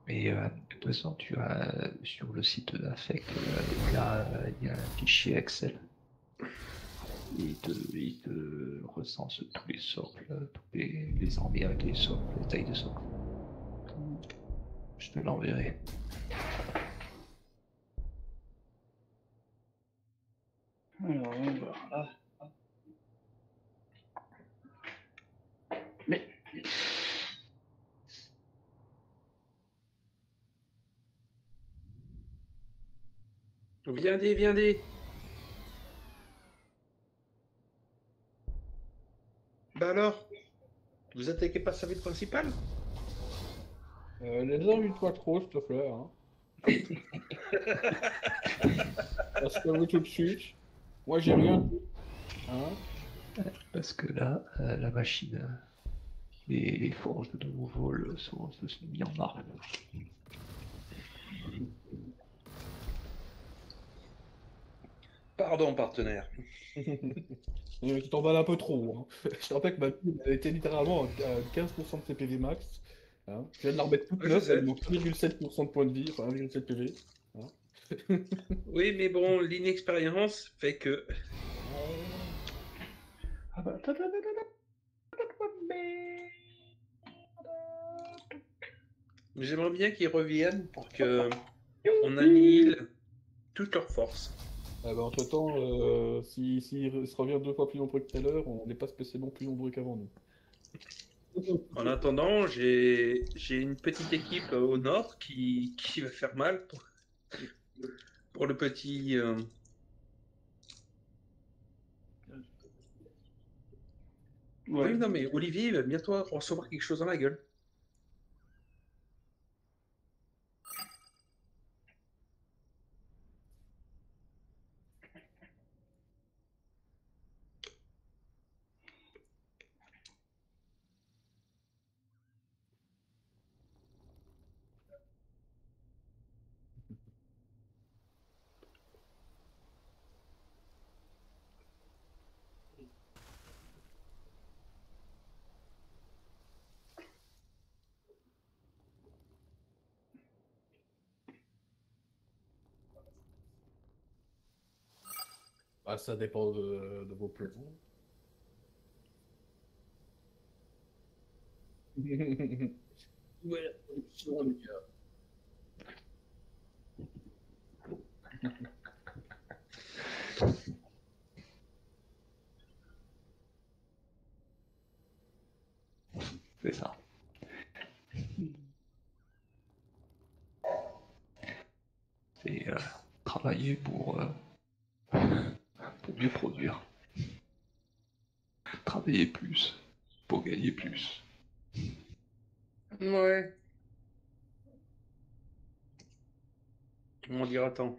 Mais euh, de toute façon, tu as, sur le site d'A F E C, il euh, y, y a un fichier Excel. Il te, il te recense tous les socles, tous les, les armées avec les socles, les tailles de socles. Je te l'enverrai. Alors, on va voir là. Mais... Viendez, viendez. Bah alors, vous attaquez pas sa ville principale ? Euh, les ennuis-toi trop, s'il te plaît. Hein. Parce que vous tout de suite, moi j'ai rien dit. Hein, parce que là, euh, la machine, les, les forges de mon vol sont, se sont mis en marche. Pardon, partenaire. Tu t'emballes un peu trop. Hein. Je te rappelle que ma pile elle était littéralement à quinze pour cent de C P V max. Hein. Je viens de la remettre toute neuve, elle manque un virgule sept pour cent de points de vie, enfin un virgule sept P V. Hein. Oui, mais bon, l'inexpérience fait que. Ah bah. J'aimerais bien qu'ils reviennent pour que on annihile toutes leurs forces. Ah bah entre temps, euh, s'ils si, si se reviennent deux fois plus nombreux que tout à l'heure, on n'est pas spécialement plus nombreux qu'avant nous. En attendant, j'ai une petite équipe au nord qui, qui va faire mal pour, pour le petit. Euh... Ouais. Oui, non mais Ollivier va bientôt recevoir quelque chose dans la gueule. Ah, ça dépend de, de vos plaisirs. Ouais, on est là. C'est ça. C'est euh, travailler pour... Euh... pour mieux produire. Travailler plus, pour gagner plus. Ouais. Comment dira-t-on ?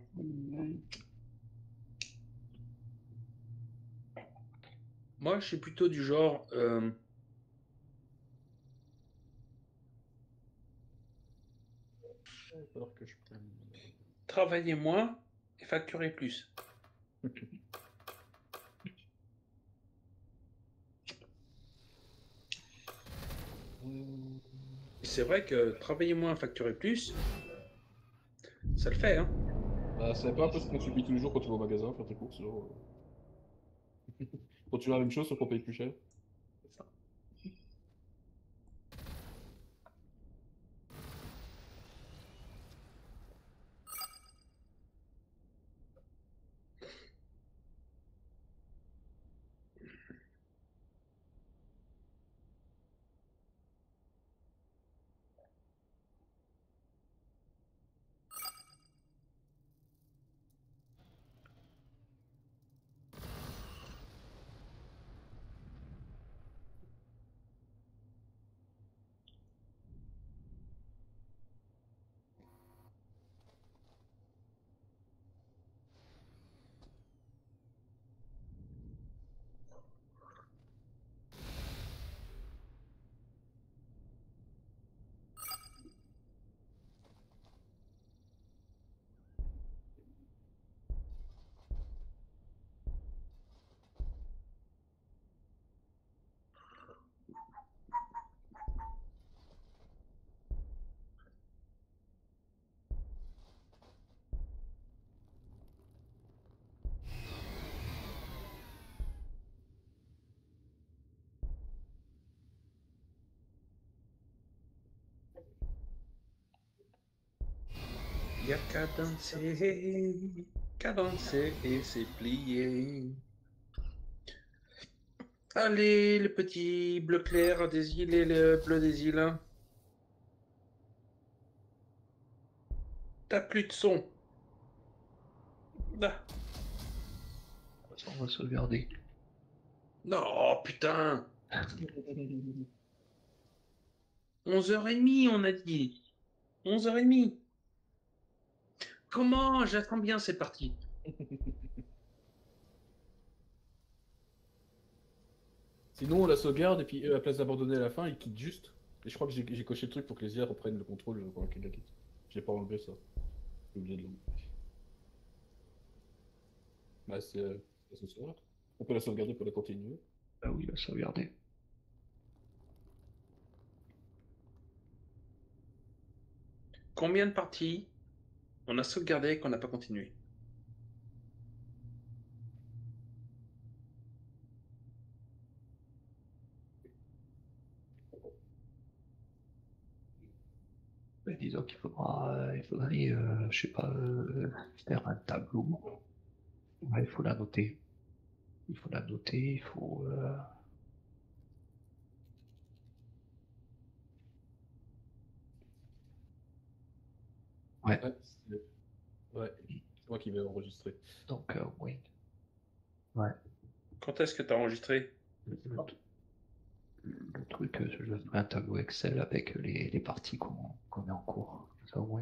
Moi, je suis plutôt du genre... Euh... Alors que je prenne... Travailler moins et facturer plus. Okay. C'est vrai que travailler moins, facturer plus, ça le fait, hein. Bah, c'est pas parce qu'on subit tous les jours quand tu vas au magasin faire tes courses, genre. Quand tu as la même chose, sauf qu'on paye plus cher. C'est ça. Il y a qu'à danser, qu'à danser et c'est plié. Allez, le petit bleu clair des îles et le bleu des îles. T'as plus de son. Là. On va sauvegarder. Non, putain. onze heures trente, on a dit. onze heures trente. Comment? J'attends bien, c'est parti. Sinon, on la sauvegarde et puis eux, à place d'abandonner à la fin, ils quittent juste. Et je crois que j'ai coché le truc pour que les I A reprennent le contrôle quand quelqu'un quitte. J'ai pas enlevé ça. J'ai oublié de l'enlever. Bah, c'est euh, la sauvegarde. On peut la sauvegarder pour la continuer. Bah oui, la sauvegarder. Combien de parties on a sauvegardé et qu'on n'a pas continué? Ben disons qu'il faudra, euh, il faudrait, euh, je sais pas, euh, faire un tableau. Ouais, il faut la noter. Il faut la noter, il faut... Euh... Ouais. Ouais, c'est moi qui vais enregistrer. Donc, euh, oui. Ouais. Quand est-ce que tu as enregistré le, le, le truc, je ferai un tableau Excel avec les, les parties qu'on qu'on met en cours. Ça, oui.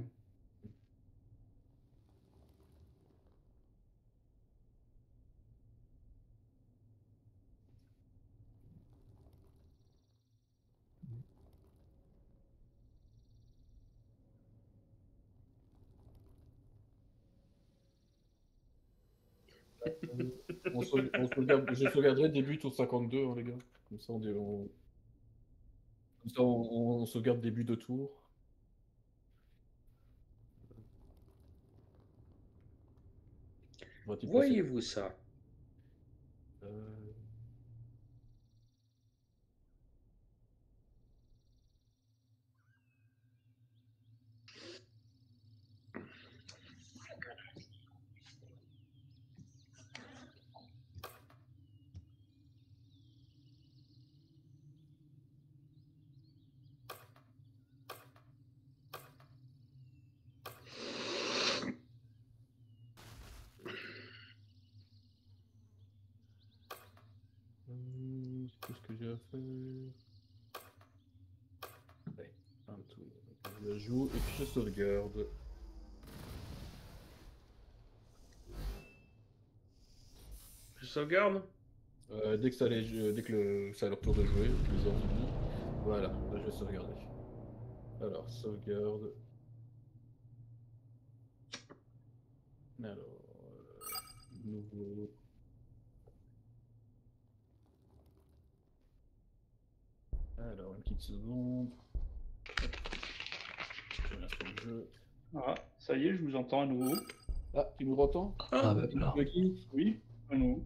On sauve, on sauvegarde, je sauvegarderai des buts au cinquante-deux, hein, les gars. Comme ça, on, on, comme ça, on, on sauvegarde des buts de tour. Voyez-vous ça euh... Je joue et puis je sauvegarde. Je sauvegarde euh, dès que ça allait, euh, dès que le, ça a leur tour de jouer, les heures finies. Voilà, là je vais sauvegarder. Alors, sauvegarde. Alors, euh, nouveau. Alors, une petite seconde. Je... Ah, ça y est, je vous entends à nouveau. Ah, tu nous entends? Ah, bah voilà. Oui, à nouveau.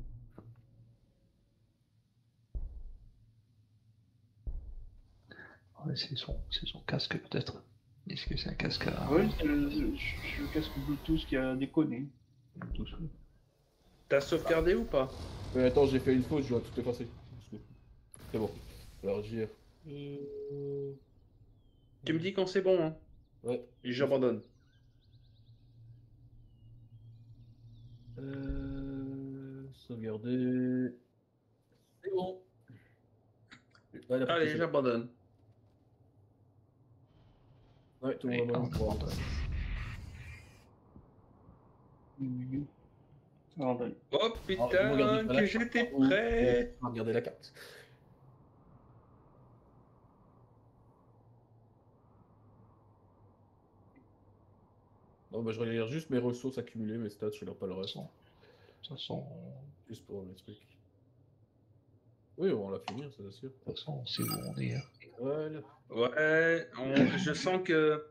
Ouais, c'est son, son casque peut-être. Est-ce que c'est un casque à... Oui, c'est le, le casque Bluetooth qui a déconné. Bluetooth, oui. T'as sauvegardé ah. ou pas? Mais attends, j'ai fait une pause, je dois tout effacer. C'est bon. Alors, j'ai... Euh... Tu me dis quand c'est bon, hein? Ouais. Et j'abandonne. Euh... Sauvegarder... C'est bon. Allez, Allez j'abandonne. Ouais, tout le monde abandonne. Abandonne. Oh putain, que j'étais prêt. On va regarder la carte. Oh bah je regarde juste mes ressources accumulées, mes stats, je ne leur pas le reste. Ça sent... Juste pour mes trucs. Oui, on l'a finir, c'est sûr. De toute façon, c'est bon, on est... Voilà. Ouais, on... je sens que...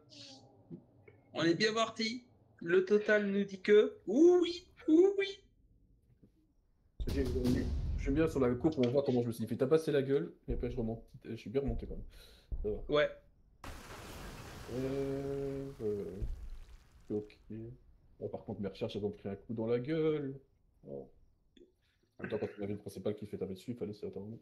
On est bien parti. Le total nous dit que... Ouh oui, ouh oui. J'aime bien sur la coupe, on voit comment je me suis fait tabasser la gueule, et après je remonte. Je suis bien remonté quand même. Ça va. Ouais. Euh... euh... Ok. Oh, par contre, mes recherches, elles ont pris un coup dans la gueule. Oh. En même temps, quand on avait le principal qui fait taper dessus, il fallait s'y attendre.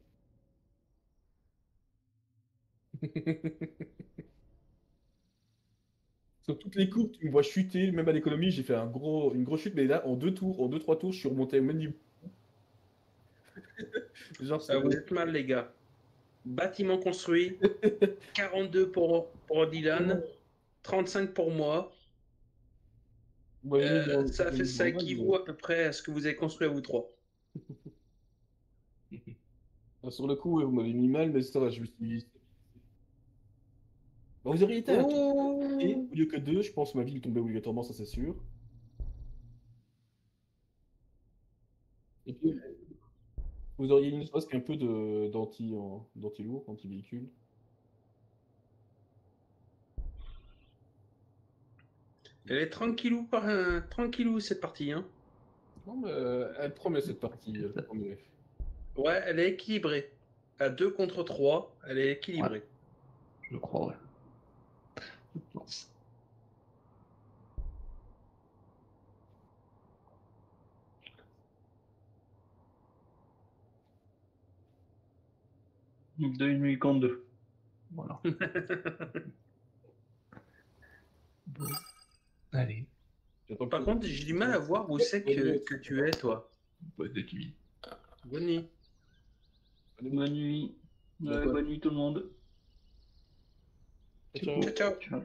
Sur toutes les coupes, tu me vois chuter. Même à l'économie, j'ai fait un gros, une grosse chute, mais là, en deux tours, en deux trois tours, je suis remonté au même niveau. Genre, ah, vous êtes mal, les gars. Bâtiment construit, quarante-deux pour, pour Dylan, trente-cinq pour moi. Ouais, euh, ça fait ça équivaut à peu près à ce que vous avez construit à vous trois. Sur le coup, vous m'avez mis mal, mais ça va, je me suis dit... Bah, vous auriez été oh à... Et au lieu que deux, je pense que ma ville tombait obligatoirement, ça c'est sûr. Et puis, vous auriez une espèce qu'un peu de d'anti en- d'anti-lourd, anti-véhicule. Elle est tranquillou, par... euh, tranquillou cette partie, hein. Non, mais euh, elle promet cette partie, elle promet. Ouais, elle est équilibrée. À deux contre trois, elle est équilibrée. Ouais. Je crois, ouais. Je pense. deux mille deux. Voilà. Bon. Allez. Par contre, j'ai du mal à voir où c'est que, que tu es, toi. Bonne nuit. Bonne nuit. Bonne nuit. Bonne nuit, tout le monde. Ciao, ciao. Ciao.